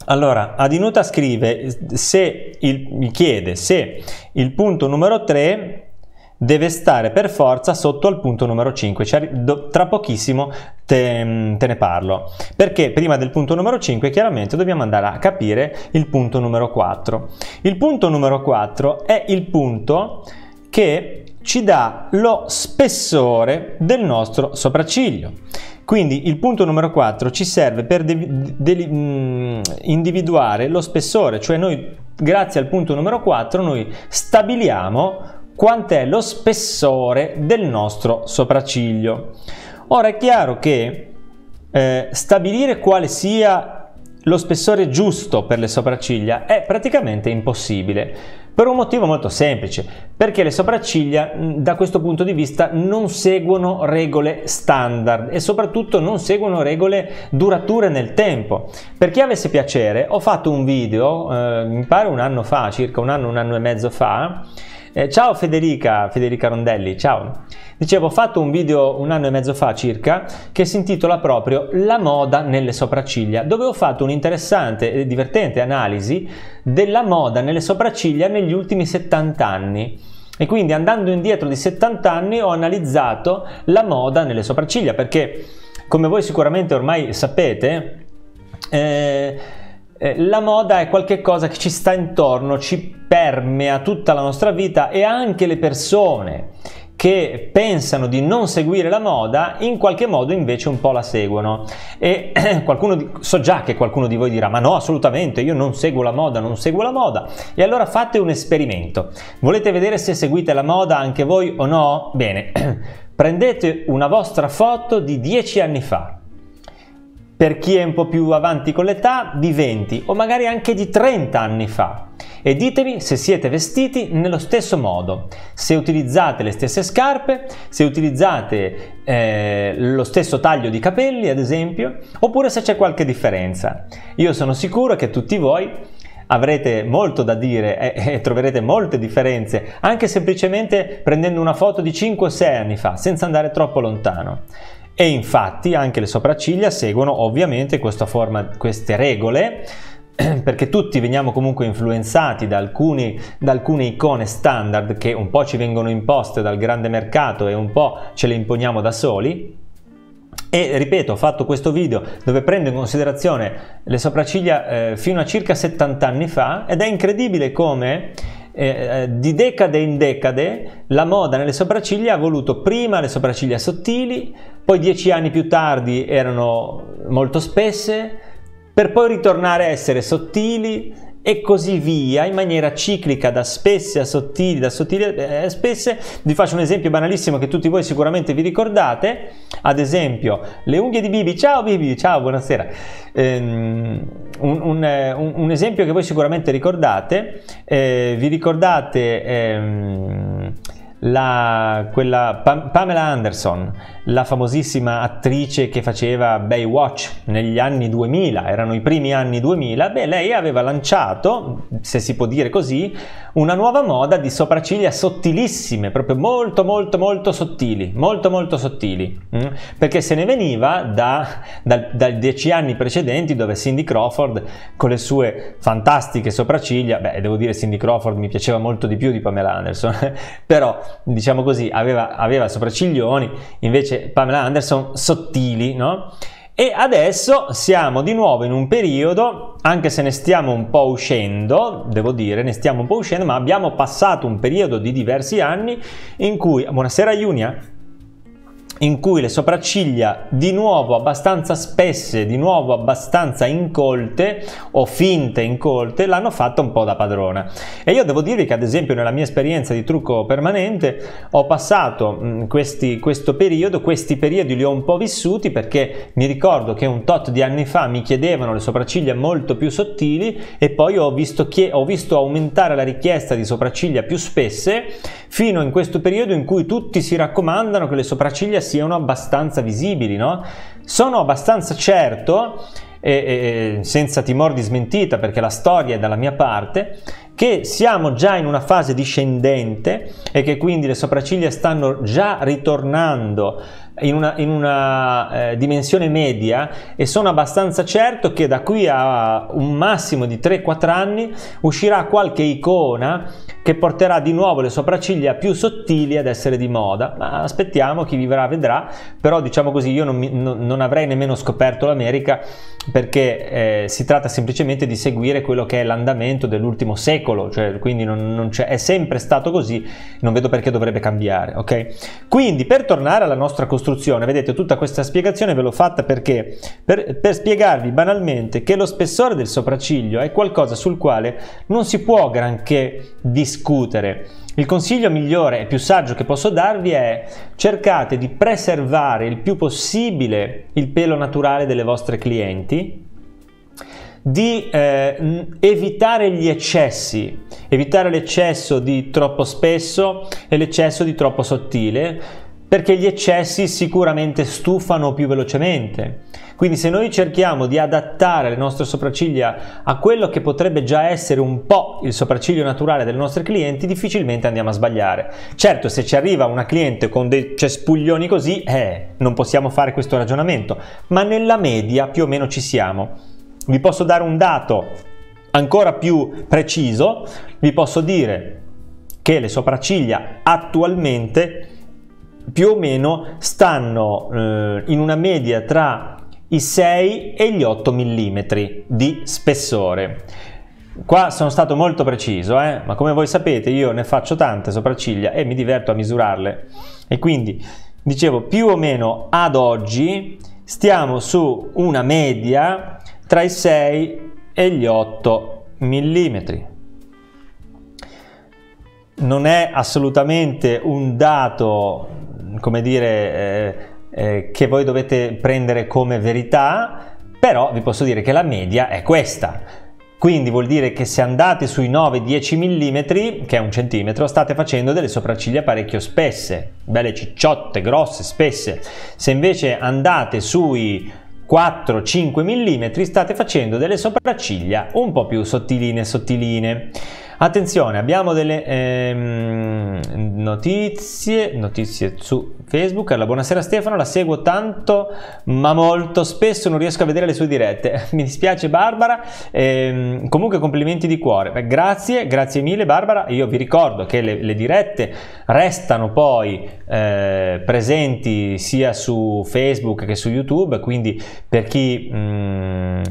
Allora Adinuta scrive, se il, mi chiede se il punto numero tre deve stare per forza sotto al punto numero cinque, cioè, do, tra pochissimo te, te ne parlo, perché prima del punto numero cinque chiaramente dobbiamo andare a capire il punto numero quattro. Il punto numero quattro è il punto che ci dà lo spessore del nostro sopracciglio. Quindi il punto numero quattro ci serve per individuare lo spessore, cioè noi grazie al punto numero quattro noi stabiliamo quant'è lo spessore del nostro sopracciglio. Ora è chiaro che eh, stabilire quale sia lo spessore giusto per le sopracciglia è praticamente impossibile, per un motivo molto semplice, perché le sopracciglia da questo punto di vista non seguono regole standard e soprattutto non seguono regole durature nel tempo. Per chi avesse piacere, ho fatto un video, eh, mi pare un anno fa, circa un anno, un anno e mezzo fa, eh, ciao Federica, Federica Rondelli, ciao, dicevo ho fatto un video un anno e mezzo fa circa che si intitola proprio La moda nelle sopracciglia, dove ho fatto un'interessante e divertente analisi della moda nelle sopracciglia negli ultimi settanta anni, e quindi andando indietro di settanta anni ho analizzato la moda nelle sopracciglia, perché come voi sicuramente ormai sapete eh, eh, la moda è qualcosa che ci sta intorno, ci permea tutta la nostra vita, e anche le persone che pensano di non seguire la moda in qualche modo invece un po' la seguono, e qualcuno di, so già che qualcuno di voi dirà ma no assolutamente io non seguo la moda, non seguo la moda, e allora fate un esperimento, volete vedere se seguite la moda anche voi o no? Bene, prendete una vostra foto di dieci anni fa, per chi è un po' più avanti con l'età di venti o magari anche di trenta anni fa, e ditemi se siete vestiti nello stesso modo, se utilizzate le stesse scarpe, se utilizzate eh, lo stesso taglio di capelli ad esempio, oppure se c'è qualche differenza. Io sono sicuro che tutti voi avrete molto da dire e, e troverete molte differenze, anche semplicemente prendendo una foto di cinque o sei anni fa, senza andare troppo lontano. E infatti anche le sopracciglia seguono ovviamente questa forma, queste regole, perché tutti veniamo comunque influenzati da, alcuni, da alcune icone standard che un po' ci vengono imposte dal grande mercato e un po' ce le imponiamo da soli. E ripeto, ho fatto questo video dove prendo in considerazione le sopracciglia eh, fino a circa settanta anni fa, ed è incredibile come eh, di decade in decade la moda nelle sopracciglia ha voluto prima le sopracciglia sottili, poi dieci anni più tardi erano molto spesse, per poi ritornare a essere sottili e così via, in maniera ciclica, da spesse a sottili, da sottili a spesse. Vi faccio un esempio banalissimo che tutti voi sicuramente vi ricordate, ad esempio le unghie di Bibi. Ciao Bibi, ciao, buonasera. Um, un, un, un esempio che voi sicuramente ricordate, eh, vi ricordate ehm, la, quella Pam, Pamela Anderson, la famosissima attrice che faceva Baywatch negli anni duemila, erano i primi anni duemila. Beh, lei aveva lanciato, se si può dire così, una nuova moda di sopracciglia sottilissime, proprio molto molto molto sottili, molto molto sottili, perché se ne veniva da, da, dai dieci anni precedenti, dove Cindy Crawford con le sue fantastiche sopracciglia, beh, devo dire Cindy Crawford mi piaceva molto di più di Pamela Anderson, però diciamo così, aveva, aveva sopracciglioni, invece Pamela Anderson sottili, no? E adesso siamo di nuovo in un periodo, anche se ne stiamo un po' uscendo, devo dire, ne stiamo un po' uscendo, ma abbiamo passato un periodo di diversi anni in cui, buonasera Junia, in cui le sopracciglia di nuovo abbastanza spesse, di nuovo abbastanza incolte o finte incolte, l'hanno fatta un po' da padrona. E io devo dirvi che ad esempio nella mia esperienza di trucco permanente ho passato mh, questi, questo periodo, questi periodi li ho un po' vissuti, perché mi ricordo che un tot di anni fa mi chiedevano le sopracciglia molto più sottili e poi ho visto, che, ho visto aumentare la richiesta di sopracciglia più spesse, fino in questo periodo in cui tutti si raccomandano che le sopracciglia siano abbastanza visibili, no? Sono abbastanza certo, e, e senza timore di smentita perché la storia è dalla mia parte, che siamo già in una fase discendente e che quindi le sopracciglia stanno già ritornando in una, in una eh, dimensione media, e sono abbastanza certo che da qui a un massimo di tre quattro anni uscirà qualche icona che porterà di nuovo le sopracciglia più sottili ad essere di moda, ma aspettiamo, chi vivrà vedrà. Però diciamo così, io non, mi, no, non avrei nemmeno scoperto l'America, perché eh, si tratta semplicemente di seguire quello che è l'andamento dell'ultimo secolo, cioè quindi non, non c'è, è sempre stato così, non vedo perché dovrebbe cambiare, ok? Quindi per tornare alla nostra costruzione, vedete, tutta questa spiegazione ve l'ho fatta perché per, per spiegarvi banalmente che lo spessore del sopracciglio è qualcosa sul quale non si può granché discutere. Il consiglio migliore e più saggio che posso darvi è: cercate di preservare il più possibile il pelo naturale delle vostre clienti, di eh, evitare gli eccessi, evitare l'eccesso di troppo spesso e l'eccesso di troppo sottile, perché gli eccessi sicuramente stufano più velocemente. Quindi se noi cerchiamo di adattare le nostre sopracciglia a quello che potrebbe già essere un po' il sopracciglio naturale dei nostri clienti, difficilmente andiamo a sbagliare. Certo, se ci arriva una cliente con dei cespuglioni così, eh, non possiamo fare questo ragionamento, ma nella media più o meno ci siamo. Vi posso dare un dato ancora più preciso, vi posso dire che le sopracciglia attualmente più o meno stanno eh, in una media tra i sei e gli otto millimetri di spessore. Qua sono stato molto preciso, eh? Ma come voi sapete io ne faccio tante sopracciglia e mi diverto a misurarle, e quindi dicevo più o meno ad oggi stiamo su una media tra i sei e gli otto millimetri. Non è assolutamente un dato, come dire, eh, eh, che voi dovete prendere come verità, però vi posso dire che la media è questa. Quindi vuol dire che se andate sui nove dieci millimetri, che è un centimetro, state facendo delle sopracciglia parecchio spesse, belle cicciotte, grosse, spesse. Se invece andate sui quattro cinque millimetri state facendo delle sopracciglia un po' più sottiline sottiline. Attenzione, abbiamo delle ehm, notizie, notizie su Facebook. Allora, buonasera Stefano, la seguo tanto ma molto spesso non riesco a vedere le sue dirette, mi dispiace Barbara, ehm, comunque complimenti di cuore. Beh, grazie, grazie mille Barbara. Io vi ricordo che le, le dirette restano poi eh, presenti sia su Facebook che su YouTube, quindi per chi... Mm,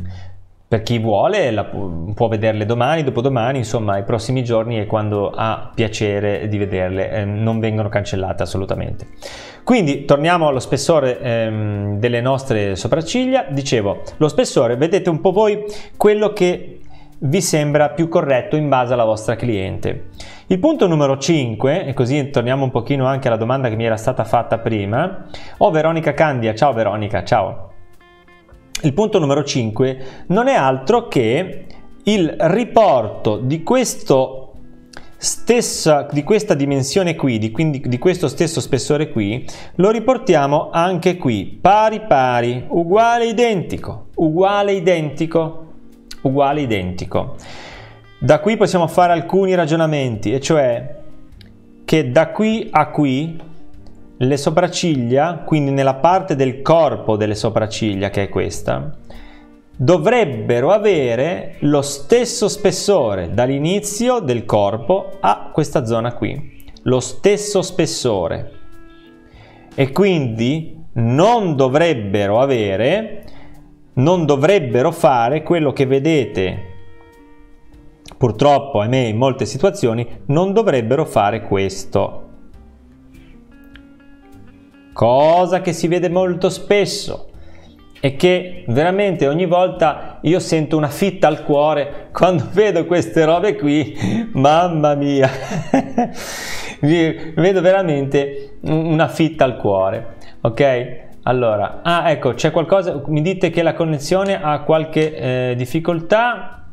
Per chi vuole la, può vederle domani, dopodomani, insomma i prossimi giorni e quando ha piacere di vederle, eh, non vengono cancellate assolutamente. Quindi torniamo allo spessore ehm, delle nostre sopracciglia. Dicevo, lo spessore, vedete un po' voi quello che vi sembra più corretto in base alla vostra cliente. Il punto numero cinque, e così torniamo un pochino anche alla domanda che mi era stata fatta prima. Oh Veronica Candia, ciao Veronica, ciao. Il punto numero cinque non è altro che il riporto di, questo stessa, di questa dimensione qui, di, quindi di questo stesso spessore qui, lo riportiamo anche qui, pari pari, uguale identico, uguale identico, uguale identico. Da qui possiamo fare alcuni ragionamenti, e cioè che da qui a qui... le sopracciglia, quindi nella parte del corpo delle sopracciglia che è questa, dovrebbero avere lo stesso spessore dall'inizio del corpo a questa zona qui, lo stesso spessore, e quindi non dovrebbero avere, non dovrebbero fare quello che vedete purtroppo, ahimè, in molte situazioni non dovrebbero fare questo. Cosa che si vede molto spesso e che veramente ogni volta io sento una fitta al cuore quando vedo queste robe qui, mamma mia, vedo veramente una fitta al cuore, ok? Allora, ah ecco, c'è qualcosa, mi dite che la connessione ha qualche eh, difficoltà.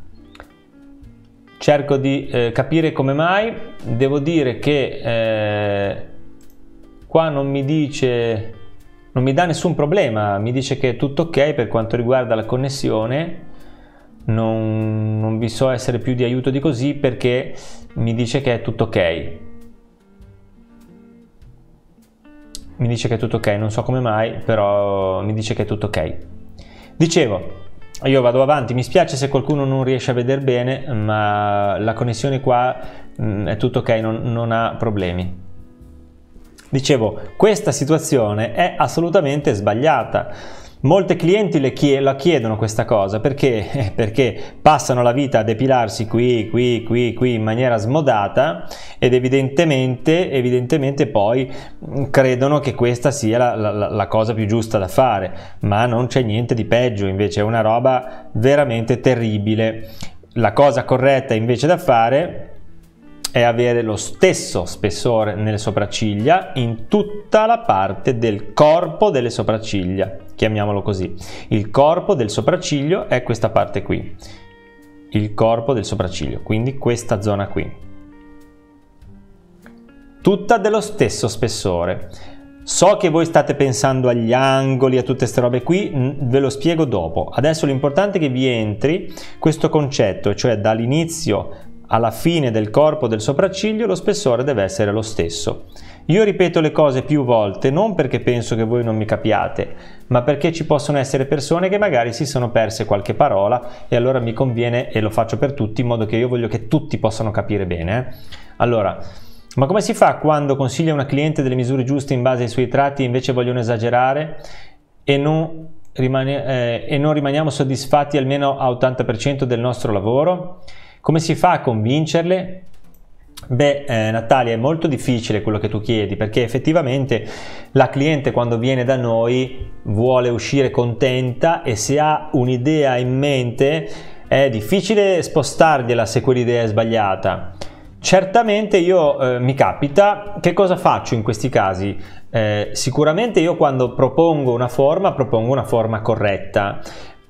Cerco di eh, capire come mai. Devo dire che eh, qua non mi dice, non mi dà nessun problema, mi dice che è tutto ok per quanto riguarda la connessione, non, non vi so essere più di aiuto di così perché mi dice che è tutto ok. Mi dice che è tutto ok, non so come mai, però mi dice che è tutto ok. Dicevo... Io vado avanti, mi spiace se qualcuno non riesce a vedere bene, ma la connessione qua mh, è tutto ok, non, non ha problemi. Dicevo, questa situazione è assolutamente sbagliata. Molte clienti le chie- la chiedono questa cosa perché? Perché passano la vita a depilarsi qui, qui, qui, qui in maniera smodata ed evidentemente, evidentemente poi credono che questa sia la, la, la cosa più giusta da fare, ma non c'è niente di peggio, invece è una roba veramente terribile. La cosa corretta invece da fare è avere lo stesso spessore nelle sopracciglia in tutta la parte del corpo delle sopracciglia, chiamiamolo così. Il corpo del sopracciglio è questa parte qui, il corpo del sopracciglio, quindi questa zona qui, tutta dello stesso spessore. So che voi state pensando agli angoli, a tutte queste robe qui, ve lo spiego dopo. Adesso l'importante è che vi entri questo concetto, cioè dall'inizio alla fine del corpo del sopracciglio lo spessore deve essere lo stesso. Io ripeto le cose più volte non perché penso che voi non mi capiate, ma perché ci possono essere persone che magari si sono perse qualche parola e allora mi conviene, e lo faccio per tutti in modo che io voglio che tutti possano capire bene. Eh? Allora, ma come si fa quando consiglia una cliente delle misure giuste in base ai suoi tratti e invece vogliono esagerare e non, rimane, eh, e non rimaniamo soddisfatti almeno a ottanta per cento del nostro lavoro? Come si fa a convincerle? Beh, eh, Natalia, è molto difficile quello che tu chiedi, perché effettivamente la cliente quando viene da noi vuole uscire contenta e se ha un'idea in mente è difficile spostargliela se quell'idea è sbagliata. Certamente io eh, mi capita, che cosa faccio in questi casi? Eh, sicuramente io quando propongo una forma, propongo una forma corretta.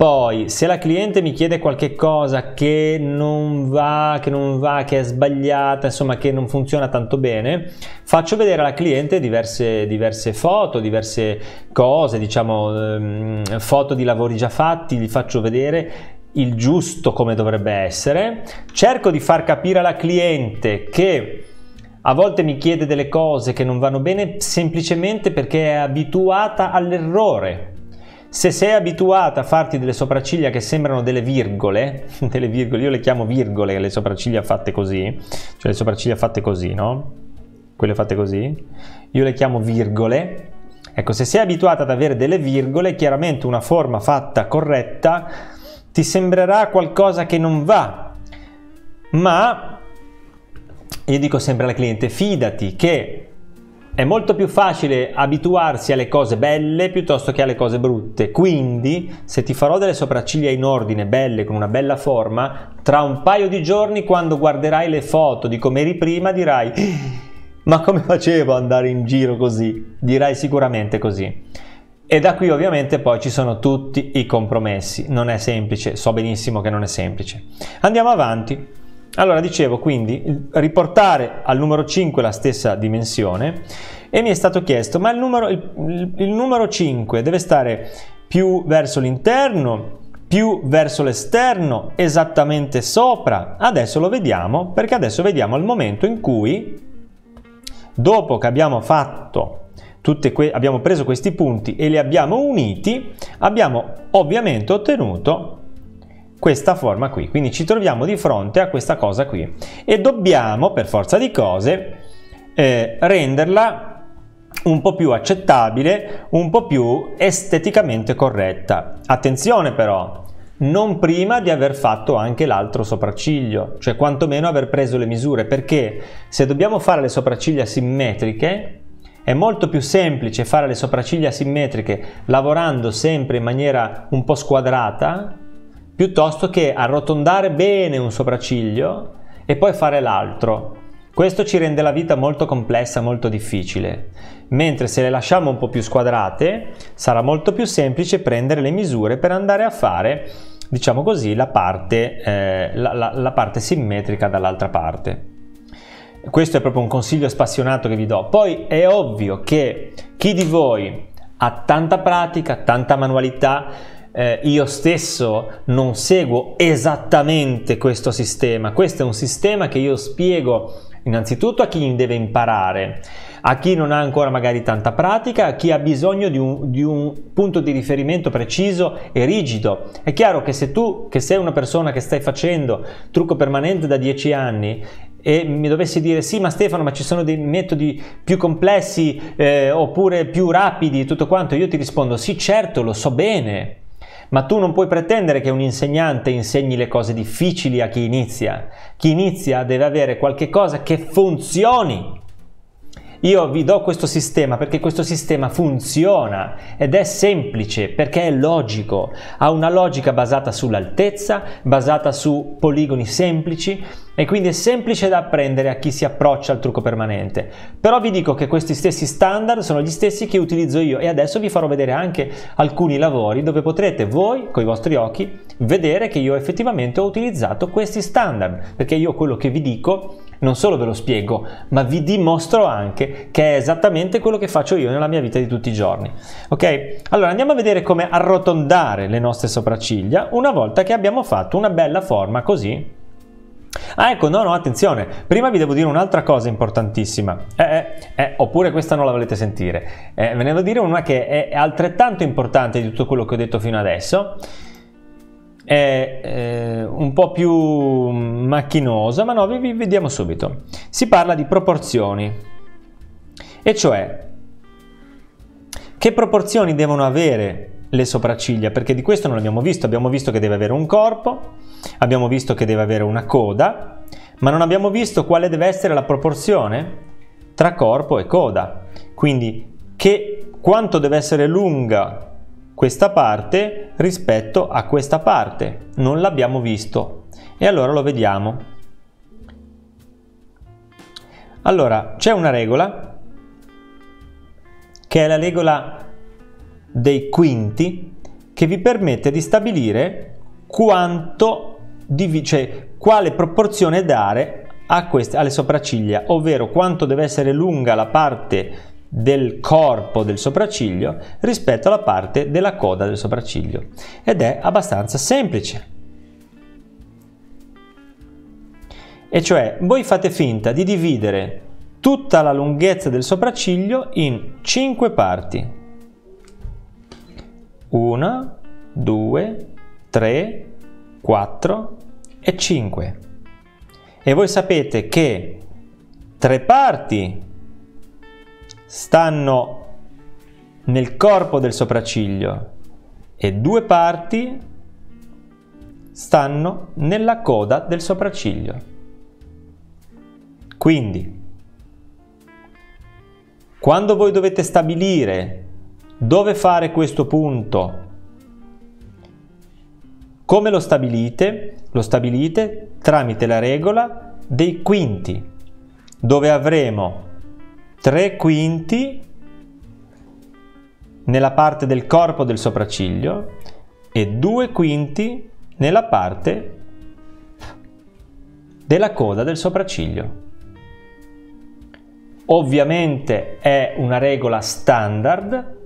Poi, se la cliente mi chiede qualche cosa che non va, che non va, che è sbagliata, insomma che non funziona tanto bene, faccio vedere alla cliente diverse, diverse foto, diverse cose, diciamo ehm, foto di lavori già fatti, gli faccio vedere il giusto come dovrebbe essere, cerco di far capire alla cliente che a volte mi chiede delle cose che non vanno bene semplicemente perché è abituata all'errore. Se sei abituata a farti delle sopracciglia che sembrano delle virgole, delle virgole, io le chiamo virgole, le sopracciglia fatte così, cioè le sopracciglia fatte così, no? Quelle fatte così, io le chiamo virgole. Ecco, se sei abituata ad avere delle virgole, chiaramente una forma fatta corretta ti sembrerà qualcosa che non va, ma io dico sempre alla cliente, fidati che è molto più facile abituarsi alle cose belle piuttosto che alle cose brutte, quindi se ti farò delle sopracciglia in ordine, belle, con una bella forma, tra un paio di giorni quando guarderai le foto di come eri prima dirai ma come facevo ad andare in giro così? Dirai sicuramente così. E da qui ovviamente poi ci sono tutti i compromessi, non è semplice, so benissimo che non è semplice. Andiamo avanti. Allora, dicevo quindi riportare al numero cinque la stessa dimensione e mi è stato chiesto ma il numero, il, il numero cinque deve stare più verso l'interno, più verso l'esterno, esattamente sopra. Adesso lo vediamo, perché adesso vediamo il momento in cui, dopo che abbiamo fatto tutte que- abbiamo preso questi punti e li abbiamo uniti, abbiamo ovviamente ottenuto questa forma qui, quindi ci troviamo di fronte a questa cosa qui e dobbiamo per forza di cose eh, renderla un po' più accettabile, un po' più esteticamente corretta. Attenzione però, non prima di aver fatto anche l'altro sopracciglio, cioè quantomeno aver preso le misure, perché se dobbiamo fare le sopracciglia simmetriche è molto più semplice fare le sopracciglia simmetriche lavorando sempre in maniera un po' squadrata piuttosto che arrotondare bene un sopracciglio e poi fare l'altro. Questo ci rende la vita molto complessa, molto difficile. Mentre se le lasciamo un po' più squadrate, sarà molto più semplice prendere le misure per andare a fare, diciamo così, la parte, eh, la, la, la parte simmetrica dall'altra parte. Questo è proprio un consiglio spassionato che vi do. Poi è ovvio che chi di voi ha tanta pratica, tanta manualità, Eh, io stesso non seguo esattamente questo sistema. Questo è un sistema che io spiego innanzitutto a chi deve imparare, a chi non ha ancora magari tanta pratica, a chi ha bisogno di un, di un punto di riferimento preciso e rigido. È chiaro che se tu, che sei una persona che stai facendo trucco permanente da dieci anni e mi dovessi dire sì ma Stefano ma ci sono dei metodi più complessi eh, oppure più rapidi, tutto quanto, io ti rispondo sì certo, lo so bene, ma tu non puoi pretendere che un insegnante insegni le cose difficili a chi inizia. Chi inizia deve avere qualche cosa che funzioni. Io vi do questo sistema perché questo sistema funziona ed è semplice perché è logico. Ha una logica basata sull'altezza, basata su poligoni semplici e quindi è semplice da apprendere a chi si approccia al trucco permanente. Però vi dico che questi stessi standard sono gli stessi che utilizzo io e adesso vi farò vedere anche alcuni lavori dove potrete voi, con i vostri occhi, vedere che io effettivamente ho utilizzato questi standard, perché io quello che vi dico non solo ve lo spiego, ma vi dimostro anche che è esattamente quello che faccio io nella mia vita di tutti i giorni. Ok? Allora andiamo a vedere come arrotondare le nostre sopracciglia una volta che abbiamo fatto una bella forma così. Ah ecco, no no, attenzione, prima vi devo dire un'altra cosa importantissima, eh, eh, eh, oppure questa non la volete sentire, eh, ve ne devo dire una che è altrettanto importante di tutto quello che ho detto fino adesso, è eh, un po' più macchinosa, ma no, vi vediamo subito. Si parla di proporzioni, e cioè che proporzioni devono avere le sopracciglia, perché di questo non l'abbiamo visto, abbiamo visto che deve avere un corpo, abbiamo visto che deve avere una coda, ma non abbiamo visto quale deve essere la proporzione tra corpo e coda, quindi che quanto deve essere lunga questa parte rispetto a questa parte, non l'abbiamo visto e allora lo vediamo. Allora c'è una regola che è la regola dei quinti, che vi permette di stabilire quanto di, cioè, quale proporzione dare a queste, alle sopracciglia, ovvero quanto deve essere lunga la parte del corpo del sopracciglio rispetto alla parte della coda del sopracciglio, ed è abbastanza semplice. E cioè voi fate finta di dividere tutta la lunghezza del sopracciglio in cinque parti: uno, due, tre, quattro e cinque, e voi sapete che tre parti stanno nel corpo del sopracciglio e due parti stanno nella coda del sopracciglio. Quindi, quando voi dovete stabilire dove fare questo punto, come lo stabilite? Lo stabilite tramite la regola dei quinti, dove avremo tre quinti nella parte del corpo del sopracciglio e due quinti nella parte della coda del sopracciglio. Ovviamente è una regola standard,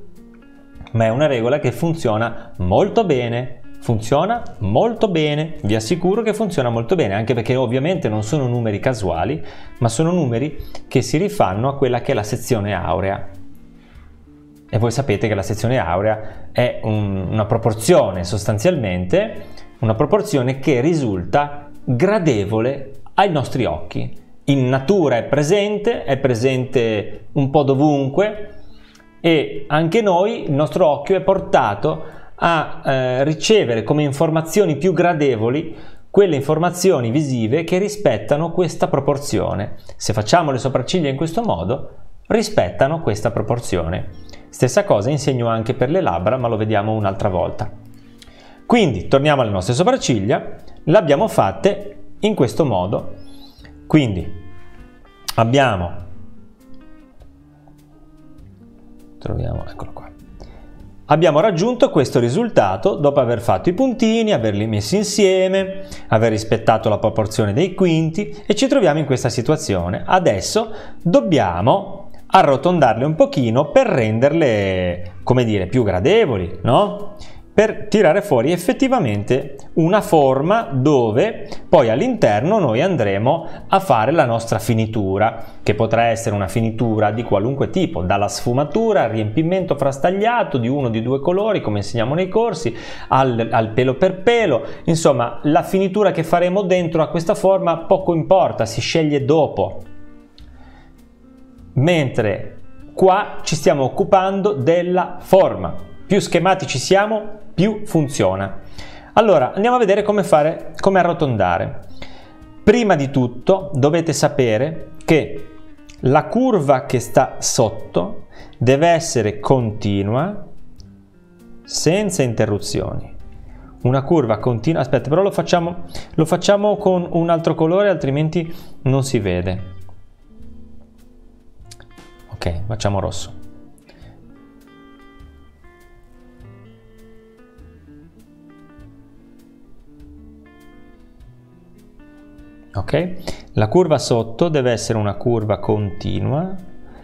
ma è una regola che funziona molto bene. Funziona molto bene, vi assicuro che funziona molto bene, anche perché ovviamente non sono numeri casuali, ma sono numeri che si rifanno a quella che è la sezione aurea. E voi sapete che la sezione aurea è un, una proporzione, sostanzialmente, una proporzione che risulta gradevole ai nostri occhi. In natura è presente, è presente un po' dovunque, e anche noi, il nostro occhio è portato a eh, ricevere come informazioni più gradevoli quelle informazioni visive che rispettano questa proporzione. Se facciamo le sopracciglia in questo modo, rispettano questa proporzione. Stessa cosa insegno anche per le labbra, ma lo vediamo un'altra volta. Quindi torniamo alle nostre sopracciglia. Le abbiamo fatte in questo modo. Quindi abbiamo, troviamo, eccolo qua. Abbiamo raggiunto questo risultato dopo aver fatto i puntini, averli messi insieme, aver rispettato la proporzione dei quinti, e ci troviamo in questa situazione. Adesso dobbiamo arrotondarle un pochino per renderle, come dire, più gradevoli, no? Per tirare fuori effettivamente una forma dove poi all'interno noi andremo a fare la nostra finitura, che potrà essere una finitura di qualunque tipo, dalla sfumatura al riempimento frastagliato di uno o di due colori, come insegniamo nei corsi, al, al pelo per pelo. Insomma, la finitura che faremo dentro a questa forma poco importa, si sceglie dopo. Mentre qua ci stiamo occupando della forma. Più schematici siamo, più funziona. Allora andiamo a vedere come fare, come arrotondare. Prima di tutto dovete sapere che la curva che sta sotto deve essere continua, senza interruzioni. Una curva continua. Aspetta, però lo facciamo, lo facciamo con un altro colore, altrimenti non si vede. Ok, facciamo rosso. Okay. La curva sotto deve essere una curva continua,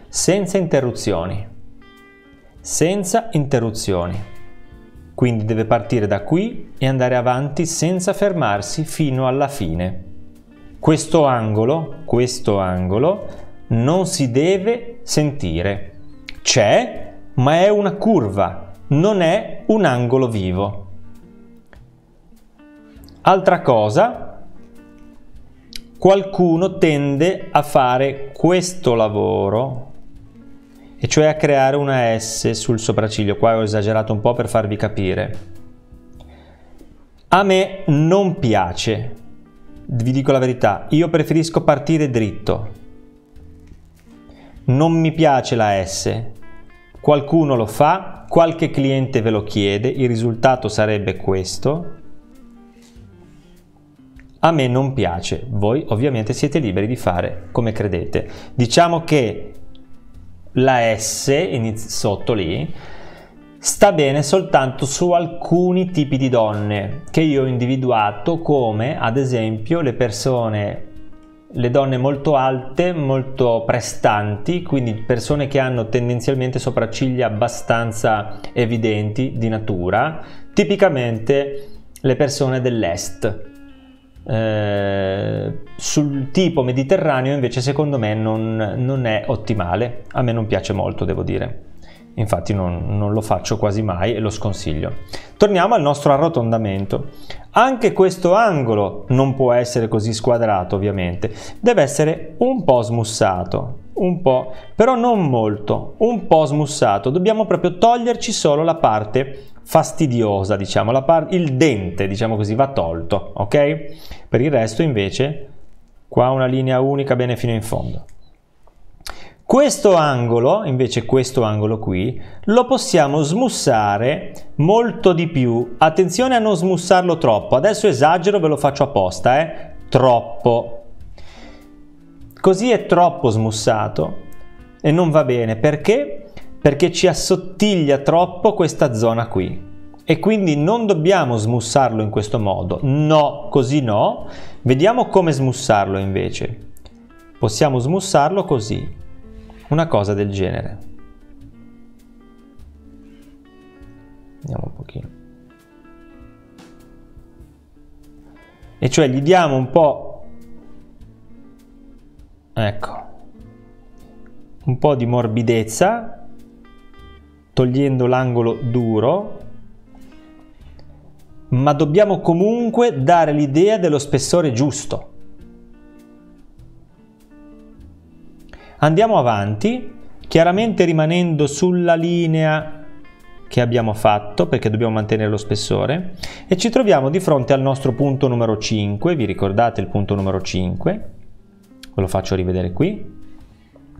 senza interruzioni, senza interruzioni. Quindi deve partire da qui e andare avanti senza fermarsi fino alla fine. Questo angolo, questo angolo non si deve sentire. C'è, ma è una curva, non è un angolo vivo. Altra cosa, qualcuno tende a fare questo lavoro, e cioè a creare una S sul sopracciglio. Qua ho esagerato un po' per farvi capire. A me non piace, vi dico la verità, io preferisco partire dritto. Non mi piace la S. Qualcuno lo fa, qualche cliente ve lo chiede, il risultato sarebbe questo. A me non piace, voi ovviamente siete liberi di fare come credete. Diciamo che la S sotto lì sta bene soltanto su alcuni tipi di donne che io ho individuato, come ad esempio le persone, le donne molto alte, molto prestanti, quindi persone che hanno tendenzialmente sopracciglia abbastanza evidenti di natura, tipicamente le persone dell'est. Eh, sul tipo mediterraneo invece secondo me non, non è ottimale, a me non piace molto, devo dire, infatti non, non lo faccio quasi mai e lo sconsiglio. Torniamo al nostro arrotondamento. Anche questo angolo non può essere così squadrato, ovviamente deve essere un po' smussato, un po', però non molto, un po' smussato. Dobbiamo proprio toglierci solo la parte fastidiosa, diciamo, la par- il dente, diciamo così, va tolto, ok? Per il resto invece qua una linea unica bene fino in fondo. Questo angolo, invece questo angolo qui, lo possiamo smussare molto di più. Attenzione a non smussarlo troppo, adesso esagero, ve lo faccio apposta, eh? Troppo. Così è troppo smussato e non va bene, perché? Perché ci assottiglia troppo questa zona qui e quindi non dobbiamo smussarlo in questo modo, no, così no. Vediamo come smussarlo invece. Possiamo smussarlo così, una cosa del genere. Andiamo un pochino. E cioè gli diamo un po', ecco, un po' di morbidezza, togliendo l'angolo duro, ma dobbiamo comunque dare l'idea dello spessore giusto. Andiamo avanti, chiaramente rimanendo sulla linea che abbiamo fatto, perché dobbiamo mantenere lo spessore, e ci troviamo di fronte al nostro punto numero cinque. Vi ricordate il punto numero cinque? Ve lo faccio rivedere qui,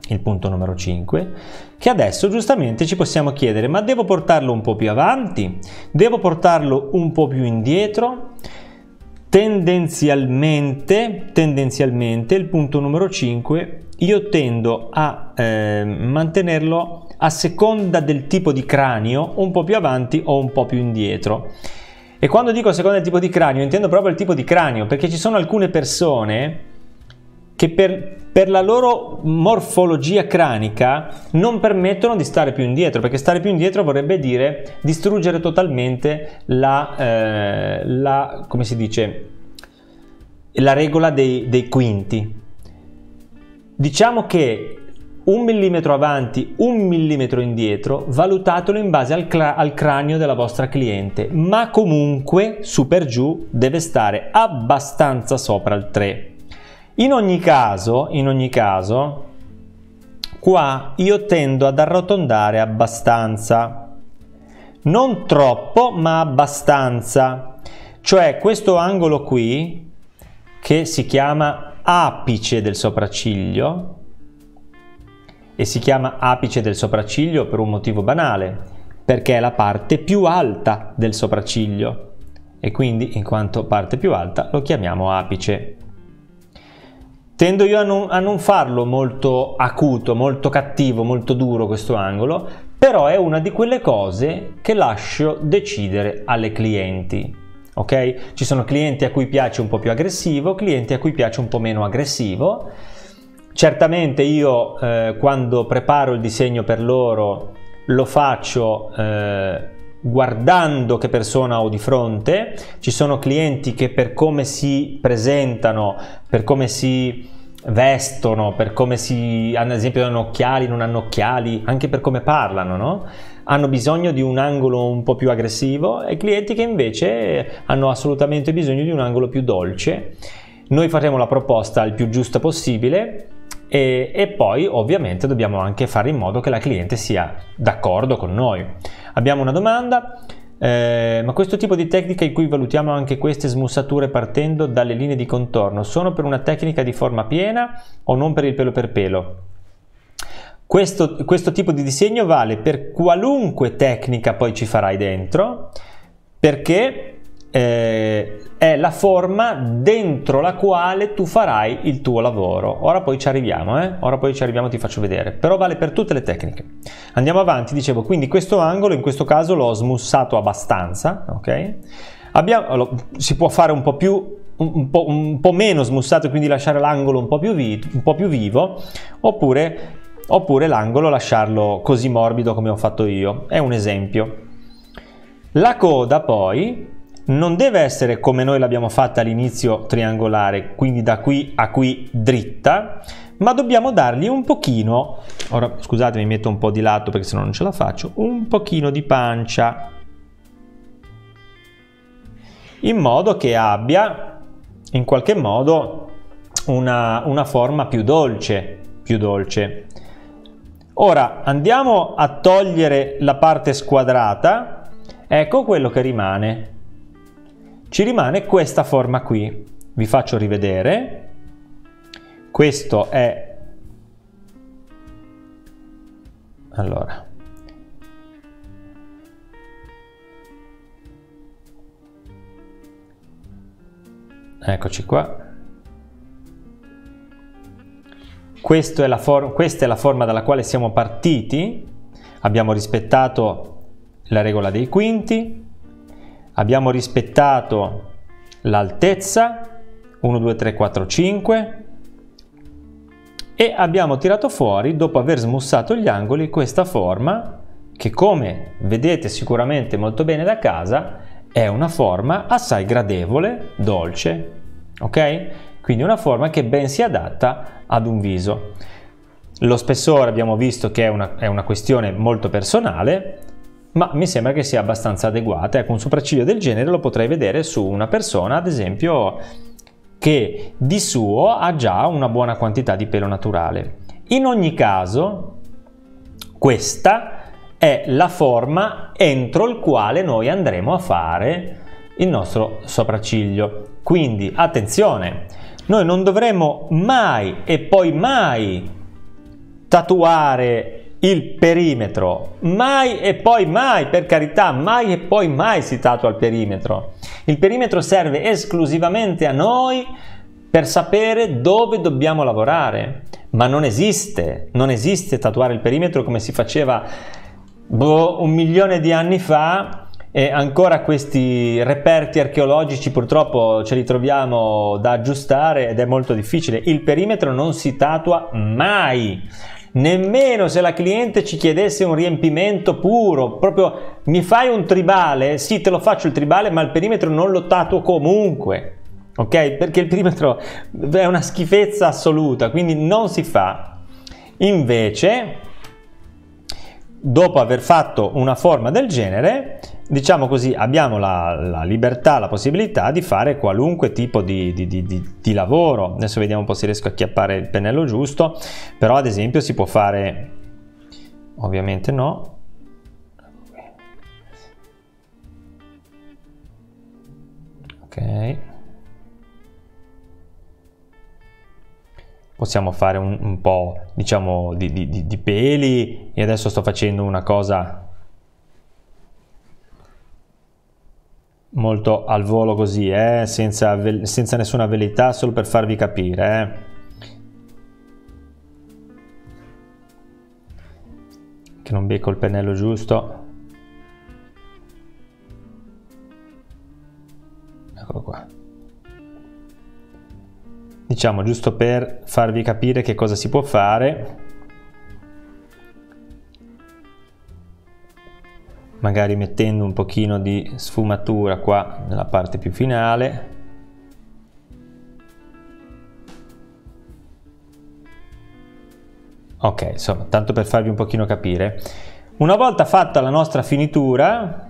il punto numero cinque, che adesso giustamente ci possiamo chiedere: ma devo portarlo un po' più avanti? Devo portarlo un po' più indietro? Tendenzialmente, tendenzialmente il punto numero cinque io tendo a eh, mantenerlo a seconda del tipo di cranio un po' più avanti o un po' più indietro. E quando dico a seconda del tipo di cranio intendo proprio il tipo di cranio, perché ci sono alcune persone che per, per la loro morfologia cranica non permettono di stare più indietro, perché stare più indietro vorrebbe dire distruggere totalmente la, eh, la, come si dice, la regola dei, dei quinti. Diciamo che un millimetro avanti, un millimetro indietro, valutatelo in base al, al cranio della vostra cliente, ma comunque su per giù deve stare abbastanza sopra il tre. In ogni caso, in ogni caso, qua io tendo ad arrotondare abbastanza, non troppo ma abbastanza, cioè questo angolo qui che si chiama apice del sopracciglio, e si chiama apice del sopracciglio per un motivo banale, perché è la parte più alta del sopracciglio e quindi in quanto parte più alta lo chiamiamo apice. Tendo io a non, a non farlo molto acuto, molto cattivo, molto duro questo angolo, però è una di quelle cose che lascio decidere alle clienti, ok? Ci sono clienti a cui piace un po' più aggressivo, clienti a cui piace un po' meno aggressivo. Certamente io eh, quando preparo il disegno per loro lo faccio eh, guardando che persona ho di fronte. Ci sono clienti che per come si presentano, per come si vestono, per come si, ad esempio, hanno occhiali, non hanno occhiali, anche per come parlano, no? Hanno bisogno di un angolo un po' più aggressivo, e clienti che invece hanno assolutamente bisogno di un angolo più dolce. Noi faremo la proposta il più giusta possibile. E, e poi ovviamente dobbiamo anche fare in modo che la cliente sia d'accordo con noi. Abbiamo una domanda, eh, ma questo tipo di tecnica in cui valutiamo anche queste smussature partendo dalle linee di contorno sono per una tecnica di forma piena o non per il pelo per pelo? Questo, questo tipo di disegno vale per qualunque tecnica poi ci farai dentro, perché eh, è la forma dentro la quale tu farai il tuo lavoro. Ora poi ci arriviamo, eh? Ora poi ci arriviamo, ti faccio vedere, però vale per tutte le tecniche. Andiamo avanti, dicevo, quindi questo angolo in questo caso l'ho smussato abbastanza, ok? Abbiamo, si può fare un po' più un po', un po' meno smussato, quindi lasciare l'angolo un po' più, vi, un po' più vivo, oppure, oppure l'angolo lasciarlo così morbido come ho fatto io. È un esempio. La coda poi non deve essere come noi l'abbiamo fatta all'inizio triangolare, quindi da qui a qui dritta, ma dobbiamo dargli un pochino, ora scusate mi metto un po' di lato perché sennò non ce la faccio, un pochino di pancia, in modo che abbia in qualche modo una, una forma più dolce, più dolce. Ora andiamo a togliere la parte squadrata, ecco quello che rimane. Ci rimane questa forma qui, vi faccio rivedere, questo è, allora, eccoci qua, questa è la for- questa è la forma dalla quale siamo partiti, abbiamo rispettato la regola dei quinti, abbiamo rispettato l'altezza uno, due, tre, quattro, cinque e abbiamo tirato fuori, dopo aver smussato gli angoli, questa forma che, come vedete sicuramente molto bene da casa, è una forma assai gradevole, dolce, ok? Quindi una forma che ben si adatta ad un viso. Lo spessore abbiamo visto che è una, è una questione molto personale, ma mi sembra che sia abbastanza adeguata. Ecco, un sopracciglio del genere lo potrei vedere su una persona, ad esempio, che di suo ha già una buona quantità di pelo naturale. In ogni caso, questa è la forma entro il quale noi andremo a fare il nostro sopracciglio. Quindi, attenzione, noi non dovremo mai e poi mai tatuare il perimetro, mai e poi mai, per carità, mai e poi mai si tatua il perimetro. Il perimetro serve esclusivamente a noi per sapere dove dobbiamo lavorare, ma non esiste, non esiste tatuare il perimetro come si faceva boh, un milione di anni fa, e ancora questi reperti archeologici purtroppo ce li troviamo da aggiustare ed è molto difficile. Il perimetro non si tatua mai, nemmeno se la cliente ci chiedesse un riempimento puro, proprio mi fai un tribale? Sì, te lo faccio il tribale, ma il perimetro non lo tatuo comunque, ok? Perché il perimetro è una schifezza assoluta, quindi non si fa. Invece, dopo aver fatto una forma del genere, diciamo così, abbiamo la, la libertà, la possibilità di fare qualunque tipo di, di, di, di, di lavoro. Adesso vediamo un po' se riesco a acchiappare il pennello giusto, però ad esempio si può fare, ovviamente no, ok, possiamo fare un, un po', diciamo, di, di, di, di peli, e adesso sto facendo una cosa molto al volo così, eh? senza, senza nessuna velleità, solo per farvi capire, eh? Che non becco il pennello giusto, eccolo qua, diciamo giusto per farvi capire che cosa si può fare, magari mettendo un pochino di sfumatura qua nella parte più finale. Ok, insomma, tanto per farvi un pochino capire. Una volta fatta la nostra finitura,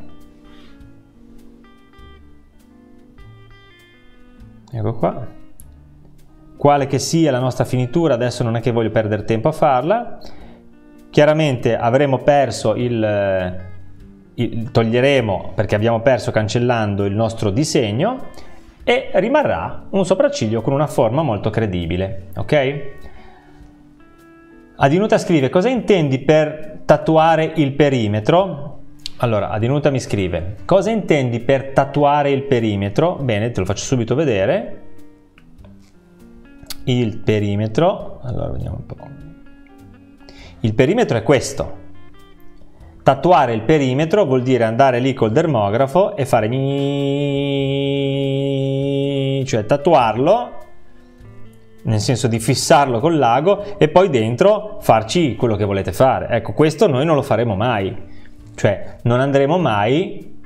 ecco qua, quale che sia la nostra finitura, adesso non è che voglio perdere tempo a farla, chiaramente avremo perso il... toglieremo, perché abbiamo perso cancellando il nostro disegno, e rimarrà un sopracciglio con una forma molto credibile, ok? Adinuta scrive: cosa intendi per tatuare il perimetro? Allora, Adinuta mi scrive: cosa intendi per tatuare il perimetro? Bene, te lo faccio subito vedere. Il perimetro, allora vediamo un po'. Il perimetro è questo, Tatuare il perimetro vuol dire andare lì col dermografo e fare gni, cioè tatuarlo, nel senso di fissarlo col l'ago e poi dentro farci quello che volete fare. Ecco, questo noi non lo faremo mai, cioè non andremo mai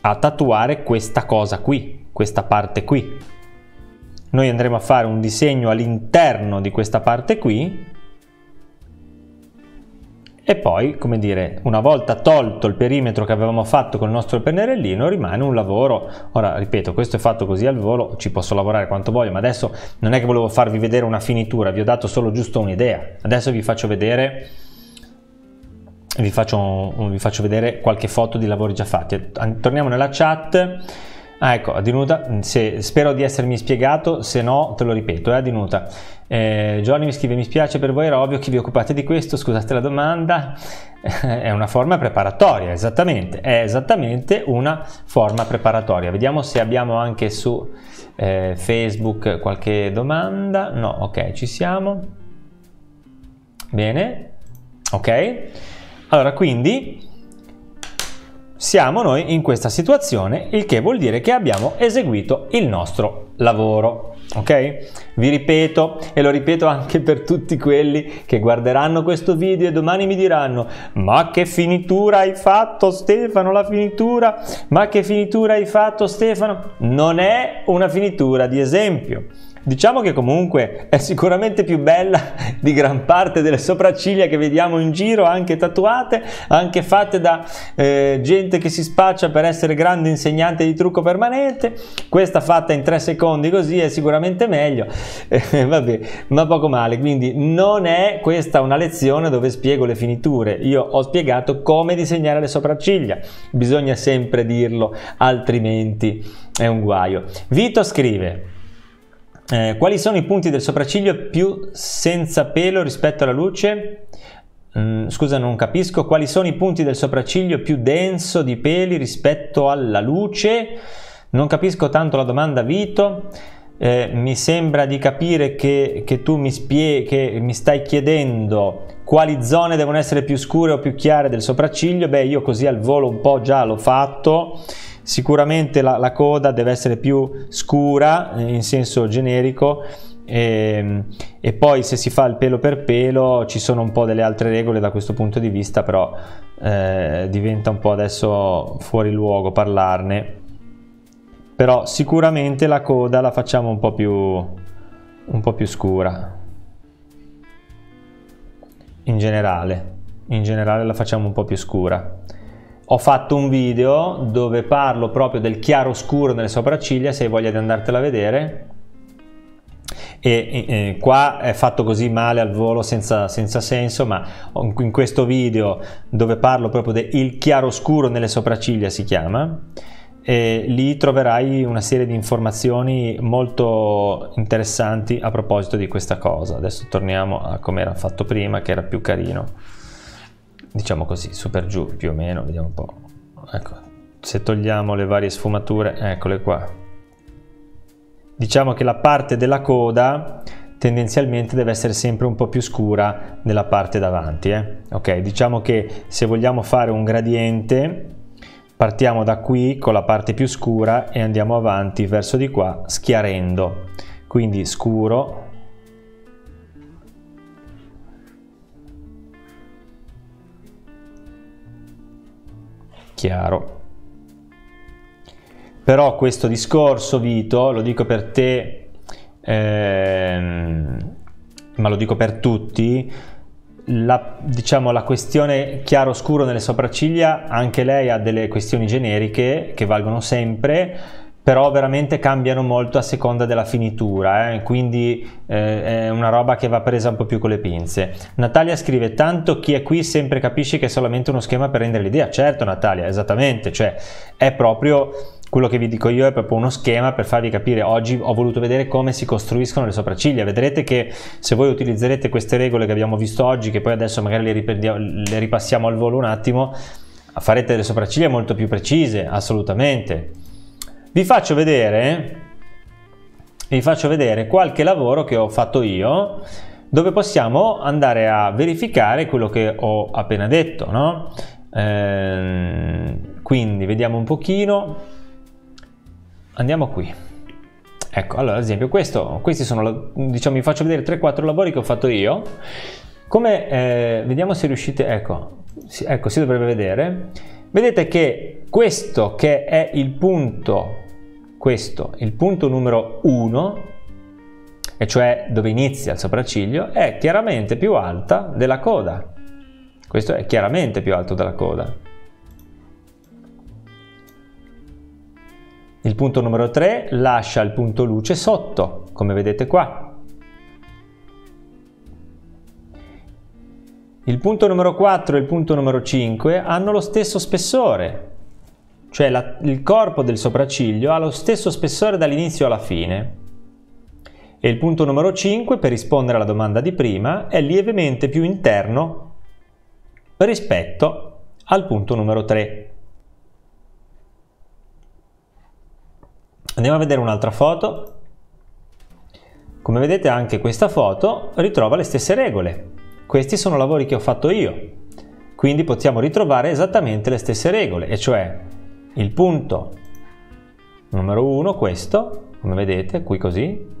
a tatuare questa cosa qui, questa parte qui. Noi andremo a fare un disegno all'interno di questa parte qui e poi, come dire, una volta tolto il perimetro che avevamo fatto con il nostro pennarellino, rimane un lavoro. Ora, ripeto, questo è fatto così al volo, ci posso lavorare quanto voglio, ma adesso non è che volevo farvi vedere una finitura, vi ho dato solo giusto un'idea. Adesso vi faccio vedere vi faccio, vi faccio vedere qualche foto di lavori già fatti. Torniamo nella chat. Ah, ecco, Adinuta, se, spero di essermi spiegato, se no te lo ripeto, eh, Adinuta. Eh, Johnny mi scrive, mi spiace per voi, era ovvio che vi occupate di questo, scusate la domanda. È una forma preparatoria, esattamente, è esattamente una forma preparatoria. Vediamo se abbiamo anche su eh, Facebook qualche domanda. No, ok, ci siamo. Bene, ok. Allora, quindi... siamo noi in questa situazione, il che vuol dire che abbiamo eseguito il nostro lavoro, ok? Vi ripeto, e lo ripeto anche per tutti quelli che guarderanno questo video e domani mi diranno: ma che finitura hai fatto Stefano, la finitura, ma che finitura hai fatto Stefano? Non è una finitura di esempio. Diciamo che comunque è sicuramente più bella di gran parte delle sopracciglia che vediamo in giro, anche tatuate, anche fatte da eh, gente che si spaccia per essere grande insegnante di trucco permanente. Questa fatta in tre secondi così è sicuramente meglio, eh, vabbè, ma poco male. Quindi non è questa una lezione dove spiego le finiture, io ho spiegato come disegnare le sopracciglia, bisogna sempre dirlo, altrimenti è un guaio. Vito scrive: Eh, quali sono i punti del sopracciglio più senza pelo rispetto alla luce? Mm, scusa, non capisco. Quali sono i punti del sopracciglio più denso di peli rispetto alla luce? Non capisco tanto la domanda, Vito. Eh, mi sembra di capire che, che tu mi spieghi, che mi stai chiedendo quali zone devono essere più scure o più chiare del sopracciglio. Beh, io così al volo un po' già l'ho fatto. Sicuramente la, la coda deve essere più scura in senso generico, e, e poi se si fa il pelo per pelo ci sono un po' delle altre regole da questo punto di vista, però eh, diventa un po' adesso fuori luogo parlarne, però sicuramente la coda la facciamo un po' più, un po' più scura in generale, in generale la facciamo un po' più scura. Ho fatto un video dove parlo proprio del chiaro scuro nelle sopracciglia, se hai voglia di andartela a vedere, e, e, e qua è fatto così male al volo, senza, senza senso, ma in questo video dove parlo proprio del chiaro scuro nelle sopracciglia si chiama, e lì troverai una serie di informazioni molto interessanti a proposito di questa cosa. Adesso torniamo a come era fatto prima, che era più carino, diciamo così, su per giù più o meno, vediamo un po'. Ecco, se togliamo le varie sfumature, eccole qua. Diciamo che la parte della coda tendenzialmente deve essere sempre un po' più scura della parte davanti, eh? Ok, diciamo che se vogliamo fare un gradiente partiamo da qui con la parte più scura e andiamo avanti verso di qua schiarendo, quindi scuro, chiaro. Però questo discorso, Vito, lo dico per te, ehm, ma lo dico per tutti, la, diciamo la questione chiaro scuro nelle sopracciglia, anche lei ha delle questioni generiche che valgono sempre, però veramente cambiano molto a seconda della finitura, eh? Quindi eh, è una roba che va presa un po' più con le pinze. Natalia scrive: tanto chi è qui sempre capisce che è solamente uno schema per rendere l'idea. Certo Natalia, esattamente, cioè è proprio quello che vi dico io, è proprio uno schema per farvi capire. Oggi ho voluto vedere come si costruiscono le sopracciglia, vedrete che se voi utilizzerete queste regole che abbiamo visto oggi, che poi adesso magari le, le ripassiamo al volo un attimo, farete delle sopracciglia molto più precise, assolutamente. Vi faccio vedere, vi faccio vedere qualche lavoro che ho fatto io dove possiamo andare a verificare quello che ho appena detto, no? Ehm, quindi vediamo un pochino, andiamo qui. Ecco, allora ad esempio questo, questi sono, diciamo, vi faccio vedere tre quattro lavori che ho fatto io. Come, eh, vediamo se riuscite, ecco, si, ecco, si dovrebbe vedere. Vedete che questo che è il punto, questo, il punto numero uno, e cioè dove inizia il sopracciglio, è chiaramente più alta della coda. Questo è chiaramente più alto della coda. Il punto numero tre lascia il punto luce sotto, come vedete qua. Il punto numero quattro e il punto numero cinque hanno lo stesso spessore, cioè la, il corpo del sopracciglio ha lo stesso spessore dall'inizio alla fine. E il punto numero cinque, per rispondere alla domanda di prima, è lievemente più interno rispetto al punto numero tre. Andiamo a vedere un'altra foto. Come vedete anche questa foto ritrova le stesse regole. Questi sono lavori che ho fatto io, quindi possiamo ritrovare esattamente le stesse regole, e cioè il punto numero uno, questo, come vedete qui così,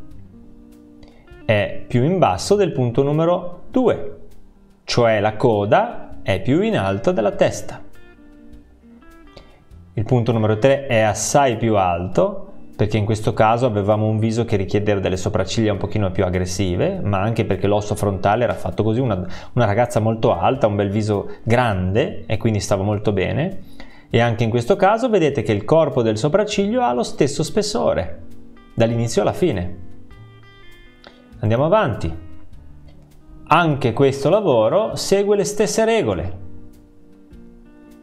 è più in basso del punto numero due, cioè la coda è più in alto della testa. Il punto numero tre è assai più alto, perché in questo caso avevamo un viso che richiedeva delle sopracciglia un pochino più aggressive, ma anche perché l'osso frontale era fatto così, una, una ragazza molto alta, un bel viso grande, e quindi stava molto bene. E anche in questo caso vedete che il corpo del sopracciglio ha lo stesso spessore, dall'inizio alla fine. Andiamo avanti. Anche questo lavoro segue le stesse regole.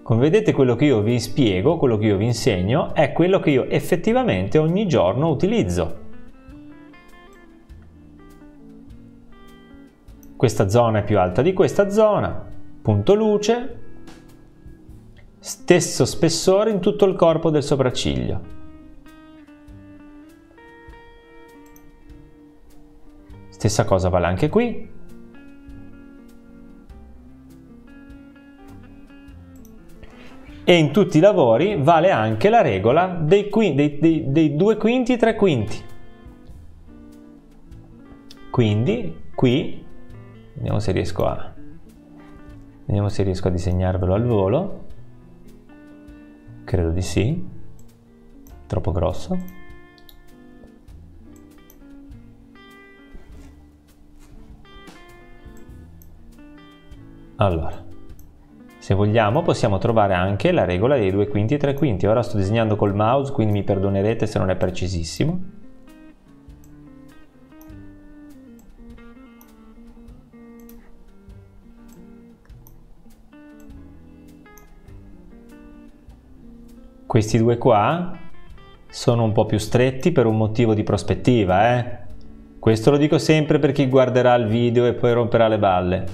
Come vedete, quello che io vi spiego, quello che io vi insegno, è quello che io effettivamente ogni giorno utilizzo. Questa zona è più alta di questa zona, punto luce, stesso spessore in tutto il corpo del sopracciglio. Stessa cosa vale anche qui. E in tutti i lavori vale anche la regola dei, dei, dei, dei due quinti e tre quinti. Quindi qui, vediamo se riesco a, vediamo se riesco a disegnarvelo al volo. Credo di sì, troppo grosso. Allora, se vogliamo possiamo trovare anche la regola dei due quinti e tre quinti. Ora sto disegnando col mouse, quindi mi perdonerete se non è precisissimo. Questi due qua sono un po' più stretti per un motivo di prospettiva, eh? Questo lo dico sempre per chi guarderà il video e poi romperà le balle.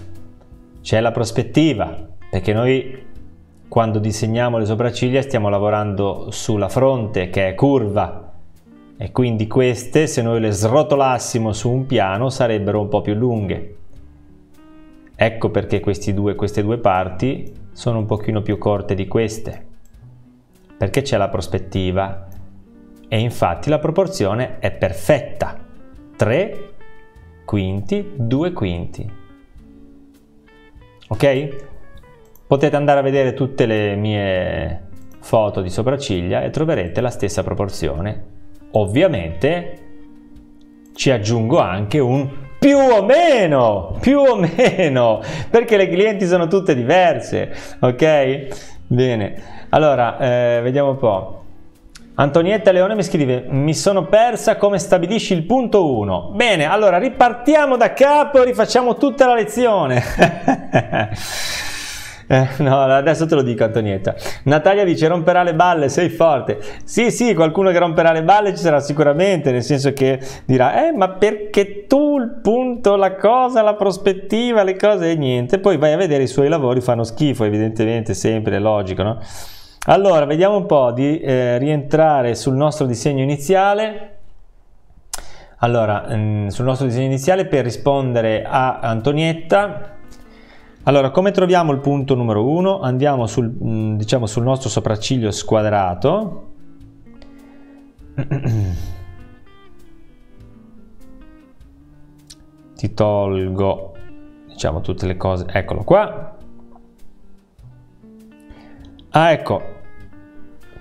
C'è la prospettiva, perché noi quando disegniamo le sopracciglia stiamo lavorando sulla fronte che è curva, e quindi queste, se noi le srotolassimo su un piano, sarebbero un po' più lunghe. Ecco perché questi due, queste due parti sono un pochino più corte di queste, perché c'è la prospettiva, e infatti la proporzione è perfetta: tre quinti, due quinti. Ok? Potete andare a vedere tutte le mie foto di sopracciglia e troverete la stessa proporzione. Ovviamente ci aggiungo anche un più o meno, più o meno, perché le clienti sono tutte diverse, ok? Bene, allora eh, vediamo un po'. Antonietta Leone mi scrive: mi sono persa, come stabilisci il punto uno? Bene, allora ripartiamo da capo e rifacciamo tutta la lezione. Eh, no, adesso te lo dico, Antonietta. Natalia dice: romperà le balle, sei forte. Sì, sì, qualcuno che romperà le balle ci sarà sicuramente, nel senso che dirà: eh, ma perché tu il punto, la cosa, la prospettiva, le cose e niente. Poi vai a vedere i suoi lavori, fanno schifo, evidentemente, sempre, è logico, no? Allora, vediamo un po' di eh, rientrare sul nostro disegno iniziale. Allora, sul nostro disegno iniziale, per rispondere a Antonietta, allora come troviamo il punto numero uno? Andiamo sul, diciamo, sul nostro sopracciglio squadrato ti tolgo, diciamo, tutte le cose, eccolo qua. Ah, ecco,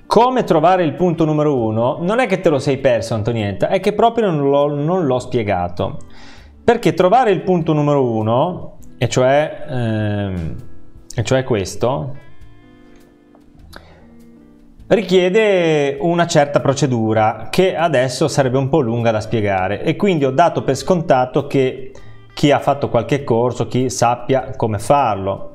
come trovare il punto numero uno non è che te lo sei perso, Antonietta, è che proprio non l'ho spiegato, perché trovare il punto numero uno, e cioè ehm, e cioè questo, richiede una certa procedura che adesso sarebbe un po' lunga da spiegare, e quindi ho dato per scontato che chi ha fatto qualche corso, chi sappia come farlo.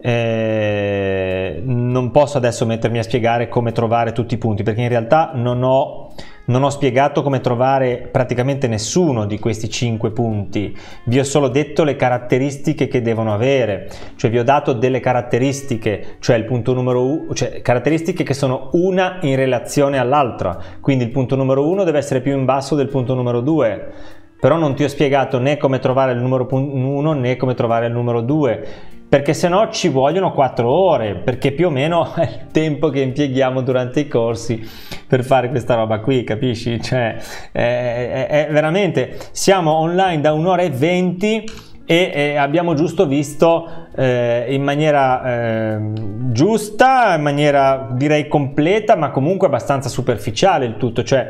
Eh, non posso adesso mettermi a spiegare come trovare tutti i punti, perché in realtà non ho, non ho spiegato come trovare praticamente nessuno di questi cinque punti. Vi ho solo detto le caratteristiche che devono avere, cioè vi ho dato delle caratteristiche, cioè il punto numero uno, cioè caratteristiche che sono una in relazione all'altra, quindi il punto numero uno deve essere più in basso del punto numero due. Però non ti ho spiegato né come trovare il numero uno né come trovare il numero due, perché se no ci vogliono quattro ore, perché più o meno è il tempo che impieghiamo durante i corsi per fare questa roba qui, capisci? Cioè è, è, è veramente, siamo online da un'ora e venti e, e abbiamo giusto visto eh, in maniera eh, giusta, in maniera direi completa, ma comunque abbastanza superficiale il tutto. Cioè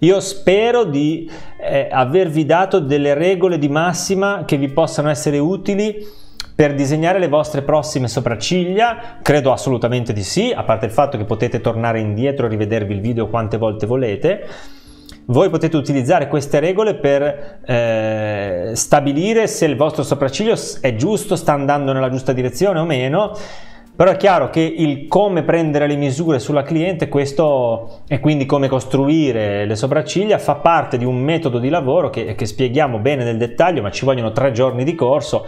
io spero di eh, avervi dato delle regole di massima che vi possano essere utili per disegnare le vostre prossime sopracciglia. Credo assolutamente di sì, a parte il fatto che potete tornare indietro e rivedervi il video quante volte volete. Voi potete utilizzare queste regole per eh, stabilire se il vostro sopracciglio è giusto, sta andando nella giusta direzione o meno. Però è chiaro che il come prendere le misure sulla cliente, questo, e quindi come costruire le sopracciglia, fa parte di un metodo di lavoro che, che spieghiamo bene nel dettaglio, ma ci vogliono tre giorni di corso,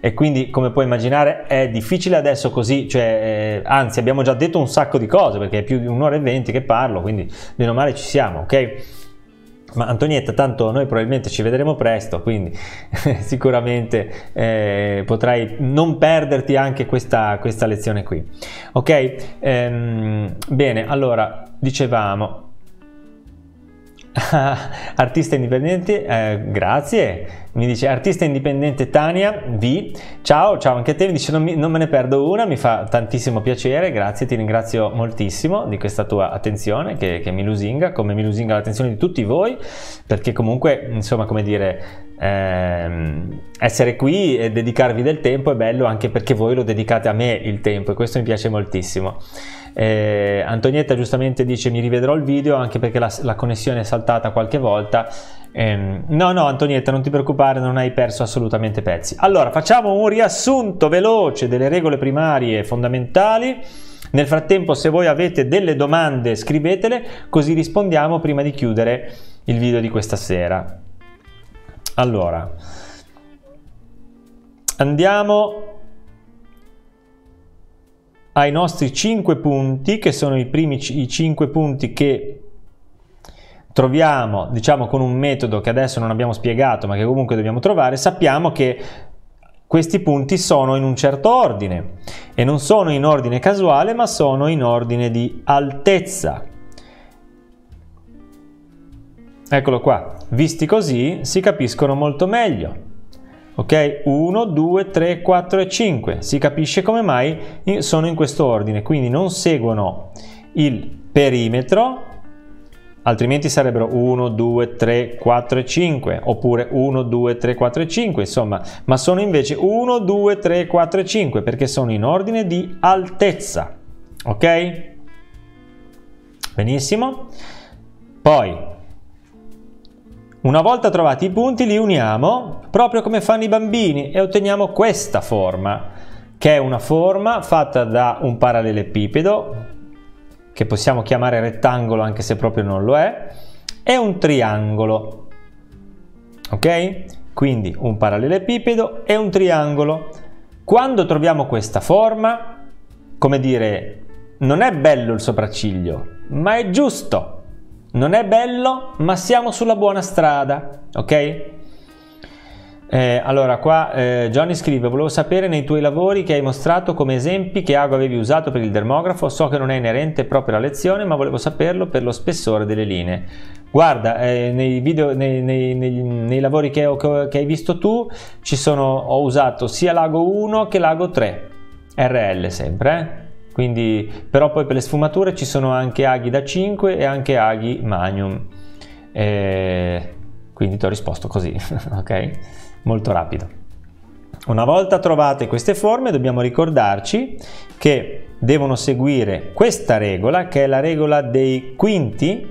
e quindi, come puoi immaginare, è difficile adesso così. Cioè, eh, anzi, abbiamo già detto un sacco di cose, perché è più di un'ora e venti che parlo, quindi meno male ci siamo, ok? Ma Antonietta, tanto noi probabilmente ci vedremo presto, quindi eh, sicuramente eh, potrai non perderti anche questa, questa lezione qui, ok? Ehm, bene, allora, dicevamo artista indipendente, eh, grazie, mi dice artista indipendente Tania V, ciao, ciao anche a te, mi dice non, mi, non me ne perdo una, mi fa tantissimo piacere, grazie, ti ringrazio moltissimo di questa tua attenzione che, che mi lusinga, come mi lusinga l'attenzione di tutti voi, perché comunque, insomma, come dire, ehm, essere qui e dedicarvi del tempo è bello, anche perché voi lo dedicate a me il tempo, e questo mi piace moltissimo. Eh, Antonietta giustamente dice mi rivedrò il video, anche perché la, la connessione è saltata qualche volta. Eh, no no Antonietta, non ti preoccupare, non hai perso assolutamente pezzi. Allora, facciamo un riassunto veloce delle regole primarie fondamentali. Nel frattempo, se voi avete delle domande, scrivetele, così rispondiamo prima di chiudere il video di questa sera. Allora, andiamo ai nostri cinque punti, che sono i primi i cinque punti che troviamo, diciamo, con un metodo che adesso non abbiamo spiegato, ma che comunque dobbiamo trovare. Sappiamo che questi punti sono in un certo ordine, e non sono in ordine casuale, ma sono in ordine di altezza. Eccolo qua, visti così si capiscono molto meglio. Ok, uno, due, tre, quattro e cinque, si capisce come mai sono in questo ordine, quindi non seguono il perimetro, altrimenti sarebbero uno, due, tre, quattro e cinque, oppure uno, due, tre, quattro e cinque, insomma, ma sono invece uno, due, tre, quattro e cinque, perché sono in ordine di altezza, ok? Benissimo. Poi, una volta trovati i punti, li uniamo proprio come fanno i bambini e otteniamo questa forma, che è una forma fatta da un parallelepipedo, che possiamo chiamare rettangolo anche se proprio non lo è, e un triangolo. Ok? Quindi un parallelepipedo e un triangolo. Quando troviamo questa forma, come dire, non è bello il sopracciglio, ma è giusto. non è bello, ma siamo sulla buona strada, ok? Eh, allora qua eh, Johnny scrive: volevo sapere nei tuoi lavori che hai mostrato come esempi che ago avevi usato per il dermografo. So che non è inerente proprio alla lezione, ma volevo saperlo per lo spessore delle linee. Guarda, eh, nei video, nei, nei, nei, nei lavori che, ho, che hai visto tu ci sono, ho usato sia l'ago uno che l'ago tre R L sempre, eh? Quindi, però poi per le sfumature ci sono anche aghi da cinque e anche aghi magnum, eh, quindi ti ho risposto così ok? Molto rapido. Una volta trovate queste forme dobbiamo ricordarci che devono seguire questa regola, che è la regola dei quinti,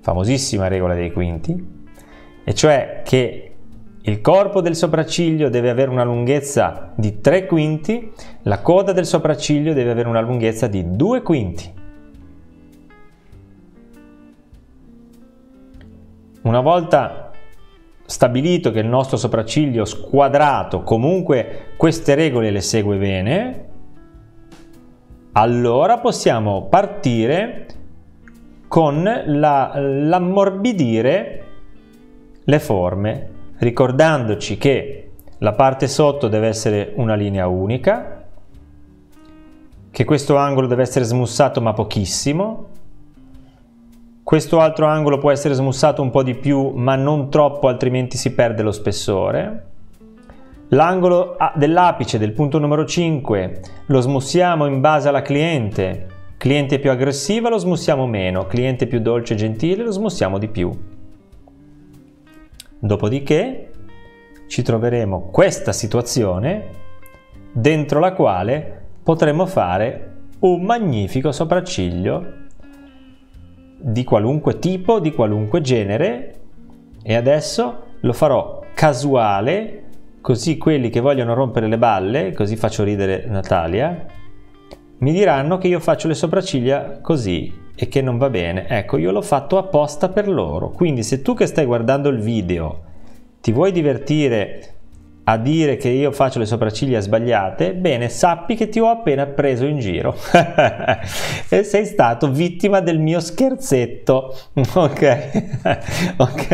famosissima regola dei quinti, e cioè che il corpo del sopracciglio deve avere una lunghezza di tre quinti, la coda del sopracciglio deve avere una lunghezza di due quinti. Una volta stabilito che il nostro sopracciglio squadrato comunque queste regole le segue bene, allora possiamo partire con l'ammorbidire le forme, ricordandoci che la parte sotto deve essere una linea unica, che questo angolo deve essere smussato ma pochissimo, questo altro angolo può essere smussato un po' di più ma non troppo, altrimenti si perde lo spessore. L'angolo dell'apice del punto numero cinque lo smussiamo in base alla cliente, cliente più aggressiva lo smussiamo meno, cliente più dolce e gentile lo smussiamo di più. Dopodiché ci troveremo questa situazione dentro la quale potremo fare un magnifico sopracciglio di qualunque tipo, di qualunque genere, e adesso lo farò casuale, così quelli che vogliono rompere le balle, così faccio ridere Natalia, mi diranno che io faccio le sopracciglia così e che non va bene. Ecco, io l'ho fatto apposta per loro, quindi se tu che stai guardando il video ti vuoi divertire a dire che io faccio le sopracciglia sbagliate, bene, sappi che ti ho appena preso in giro e sei stato vittima del mio scherzetto, ok? Ok?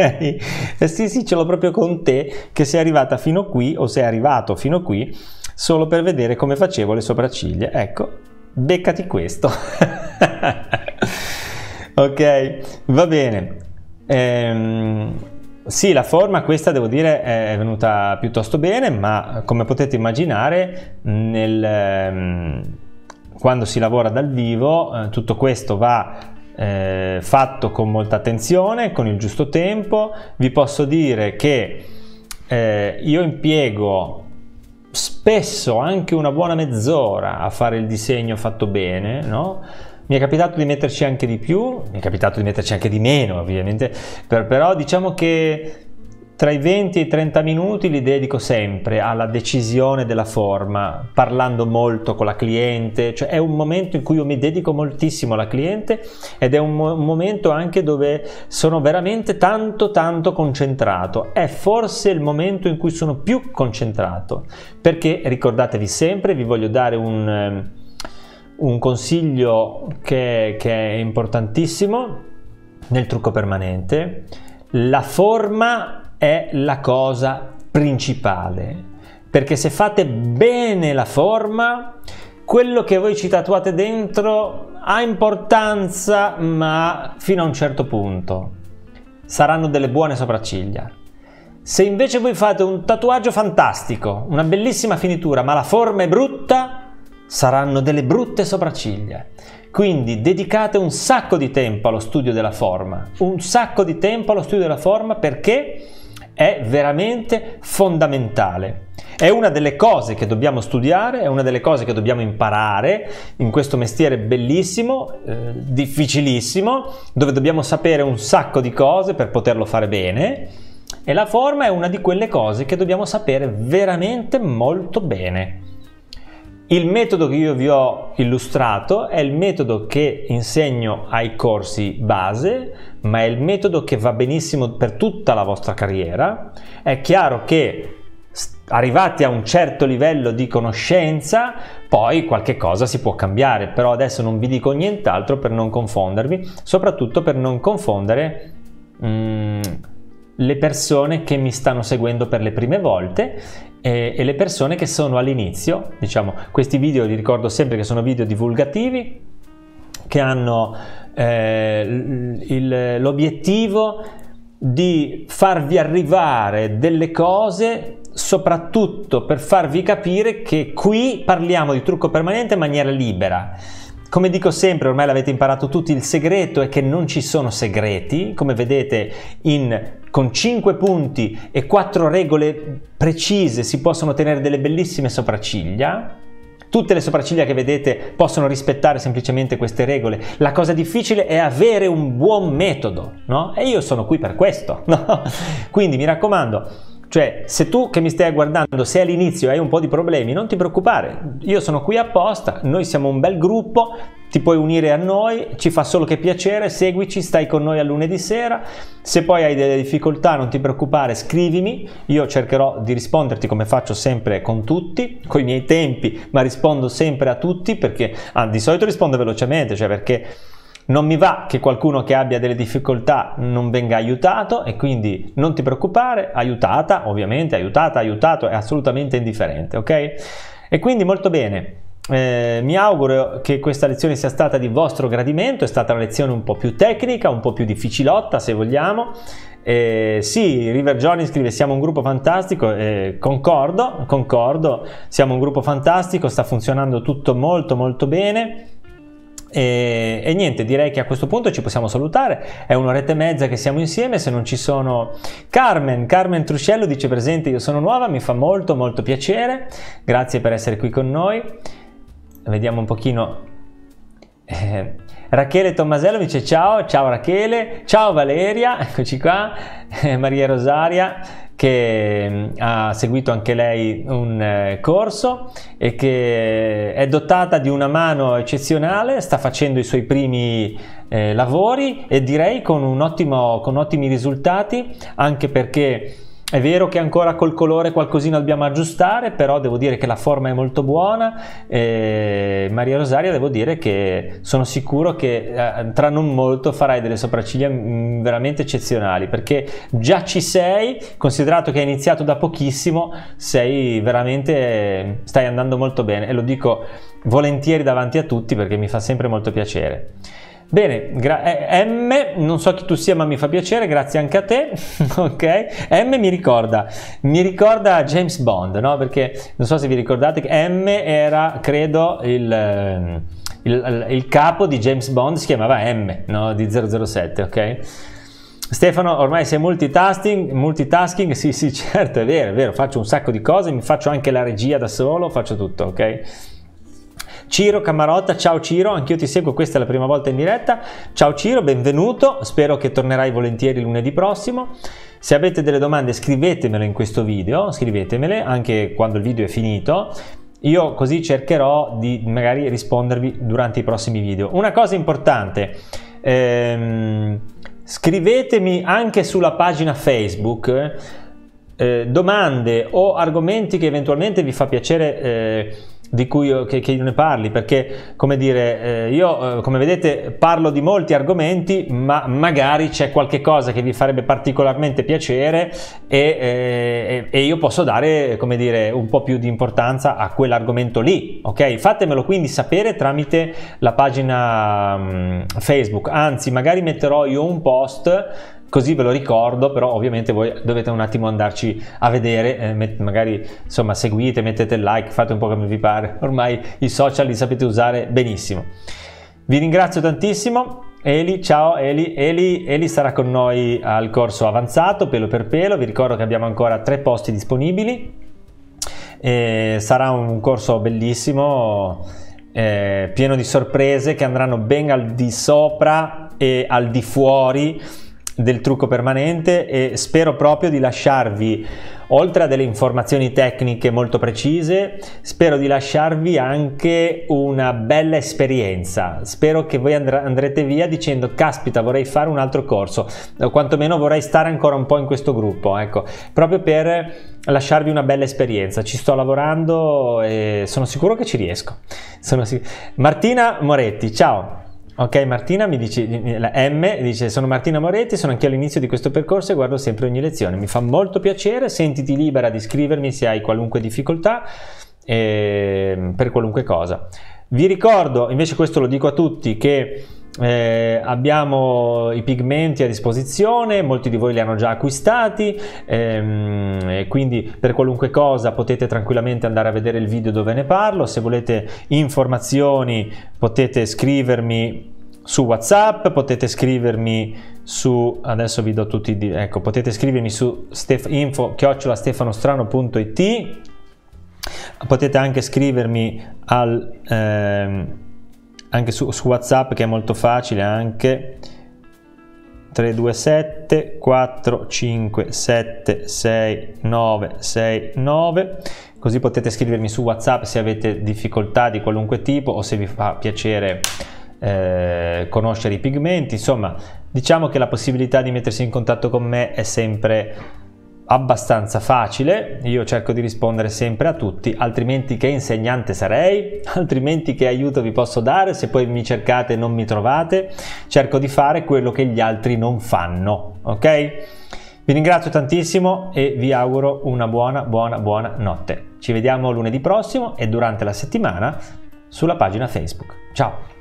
Eh sì, sì, ce l'ho proprio con te, che sei arrivata fino qui, o sei arrivato fino qui, solo per vedere come facevo le sopracciglia. Ecco, beccati questo ok? Va bene. Ehm... Sì, la forma questa devo dire è venuta piuttosto bene, ma come potete immaginare nel, quando si lavora dal vivo tutto questo va eh, fatto con molta attenzione, con il giusto tempo. Vi posso dire che eh, io impiego spesso anche una buona mezz'ora a fare il disegno fatto bene, no? Mi è capitato di metterci anche di più, mi è capitato di metterci anche di meno ovviamente, per, però diciamo che tra i venti e i trenta minuti li dedico sempre alla decisione della forma, parlando molto con la cliente, cioè è un momento in cui io mi dedico moltissimo alla cliente ed è un, mo- un momento anche dove sono veramente tanto tanto concentrato, è forse il momento in cui sono più concentrato, perché ricordatevi sempre, vi voglio dare un... un consiglio che, che è importantissimo nel trucco permanente: la forma è la cosa principale, perché se fate bene la forma, quello che voi ci tatuate dentro ha importanza, ma fino a un certo punto saranno delle buone sopracciglia. Se invece voi fate un tatuaggio fantastico, una bellissima finitura, ma la forma è brutta, saranno delle brutte sopracciglia. Quindi dedicate un sacco di tempo allo studio della forma, un sacco di tempo allo studio della forma, perché è veramente fondamentale. È una delle cose che dobbiamo studiare, è una delle cose che dobbiamo imparare in questo mestiere bellissimo, eh, difficilissimo, dove dobbiamo sapere un sacco di cose per poterlo fare bene, e la forma è una di quelle cose che dobbiamo sapere veramente molto bene. Il metodo che io vi ho illustrato è il metodo che insegno ai corsi base, ma è il metodo che va benissimo per tutta la vostra carriera. È chiaro che arrivati a un certo livello di conoscenza, poi qualche cosa si può cambiare, però adesso non vi dico nient'altro per non confondervi, soprattutto per non confondere mm, le persone che mi stanno seguendo per le prime volte e, e le persone che sono all'inizio. Diciamo, questi video vi ricordo sempre che sono video divulgativi, che hanno eh, l'obiettivo di farvi arrivare delle cose, soprattutto per farvi capire che qui parliamo di trucco permanente in maniera libera. Come dico sempre, ormai l'avete imparato tutti, il segreto è che non ci sono segreti, come vedete in, con cinque punti e quattro regole precise si possono ottenere delle bellissime sopracciglia. Tutte le sopracciglia che vedete possono rispettare semplicemente queste regole. La cosa difficile è avere un buon metodo, no? E io sono qui per questo, no? Quindi mi raccomando, cioè, se tu che mi stai guardando, se all'inizio hai un po' di problemi, non ti preoccupare, io sono qui apposta, noi siamo un bel gruppo, ti puoi unire a noi, ci fa solo che piacere, seguici, stai con noi a lunedì sera. Se poi hai delle difficoltà, non ti preoccupare, scrivimi, io cercherò di risponderti come faccio sempre con tutti, con i miei tempi, ma rispondo sempre a tutti, perché ah, di solito rispondo velocemente, cioè perché non mi va che qualcuno che abbia delle difficoltà non venga aiutato, e quindi non ti preoccupare, aiutata, ovviamente, aiutata, aiutato, è assolutamente indifferente, ok? E quindi molto bene, eh, mi auguro che questa lezione sia stata di vostro gradimento, è stata una lezione un po' più tecnica, un po' più difficilotta se vogliamo. Eh, sì, River Johnny scrive siamo un gruppo fantastico, eh, concordo, concordo, siamo un gruppo fantastico, sta funzionando tutto molto molto bene. E, e niente, direi che a questo punto ci possiamo salutare, è un'oretta e mezza che siamo insieme. Se non ci sono Carmen, Carmen Truscello dice presente, io sono nuova, mi fa molto molto piacere, grazie per essere qui con noi. Vediamo un pochino, eh, Rachele Tommasello dice ciao, ciao Rachele, ciao Valeria, eccoci qua, eh, Maria Rosaria che ha seguito anche lei un corso e che è dotata di una mano eccezionale, sta facendo i suoi primi eh, lavori e direi con, un ottimo, con ottimi risultati, anche perché è vero che ancora col colore qualcosina dobbiamo aggiustare, però devo dire che la forma è molto buona. E Maria Rosaria, devo dire che sono sicuro che eh, tra non molto farai delle sopracciglia mh, veramente eccezionali, perché già ci sei, considerato che hai iniziato da pochissimo, sei veramente, stai andando molto bene, e lo dico volentieri davanti a tutti perché mi fa sempre molto piacere. Bene, M, non so chi tu sia ma mi fa piacere, grazie anche a te, ok? M mi ricorda, mi ricorda James Bond, no? Perché non so se vi ricordate che M era, credo, il, il, il capo di James Bond, si chiamava M, no? Di zero zero sette, ok? Stefano, ormai sei multitasking, multitasking, sì sì certo, è vero, è vero, faccio un sacco di cose, mi faccio anche la regia da solo, faccio tutto, ok? Ciro Camarotta, ciao Ciro, anch'io ti seguo, questa è la prima volta in diretta, ciao Ciro, benvenuto, spero che tornerai volentieri lunedì prossimo. Se avete delle domande scrivetemele in questo video, scrivetemele anche quando il video è finito, io così cercherò di magari rispondervi durante i prossimi video. Una cosa importante, ehm, scrivetemi anche sulla pagina Facebook eh, domande o argomenti che eventualmente vi fa piacere eh, di cui io, che, che io ne parli, perché come dire eh, io eh, come vedete parlo di molti argomenti, ma magari c'è qualche cosa che vi farebbe particolarmente piacere e, eh, e io posso dare, come dire, un po' più di importanza a quell'argomento lì, ok? Fatemelo quindi sapere tramite la pagina mh, Facebook, anzi magari metterò io un post così ve lo ricordo, però ovviamente voi dovete un attimo andarci a vedere, eh, magari insomma seguite, mettete il like, fate un po' come vi pare, ormai i social li sapete usare benissimo. Vi ringrazio tantissimo, Eli, ciao Eli, Eli, Eli sarà con noi al corso avanzato pelo per pelo, vi ricordo che abbiamo ancora tre posti disponibili, e sarà un corso bellissimo, eh, pieno di sorprese che andranno ben al di sopra e al di fuori del trucco permanente, e spero proprio di lasciarvi, oltre a delle informazioni tecniche molto precise, spero di lasciarvi anche una bella esperienza, spero che voi andrete via dicendo caspita vorrei fare un altro corso, o quantomeno vorrei stare ancora un po' in questo gruppo, ecco, proprio per lasciarvi una bella esperienza. Ci sto lavorando e sono sicuro che ci riesco. Sono sic- Martina Moretti, ciao. Ok, Martina mi dice, la M dice: sono Martina Moretti, sono anch'io all'inizio di questo percorso e guardo sempre ogni lezione, mi fa molto piacere, sentiti libera di scrivermi se hai qualunque difficoltà eh, per qualunque cosa. Vi ricordo, invece questo lo dico a tutti, che eh, abbiamo i pigmenti a disposizione, molti di voi li hanno già acquistati, ehm, e quindi per qualunque cosa potete tranquillamente andare a vedere il video dove ne parlo. Se volete informazioni potete scrivermi su WhatsApp, potete scrivermi su, adesso vi do tutti, ecco, potete scrivermi su info chiocciola stefanostrano punto it, potete anche scrivermi al, ehm, anche su, su WhatsApp, che è molto facile, anche tre due sette quattro cinque sette sei nove sei nove, così potete scrivermi su WhatsApp se avete difficoltà di qualunque tipo o se vi fa piacere eh, conoscere i pigmenti. Insomma, diciamo che la possibilità di mettersi in contatto con me è sempre abbastanza facile, io cerco di rispondere sempre a tutti, altrimenti che insegnante sarei, altrimenti che aiuto vi posso dare se poi mi cercate e non mi trovate. Cerco di fare quello che gli altri non fanno, ok? Vi ringrazio tantissimo e vi auguro una buona buona buona notte. Ci vediamo lunedì prossimo e durante la settimana sulla pagina Facebook. Ciao!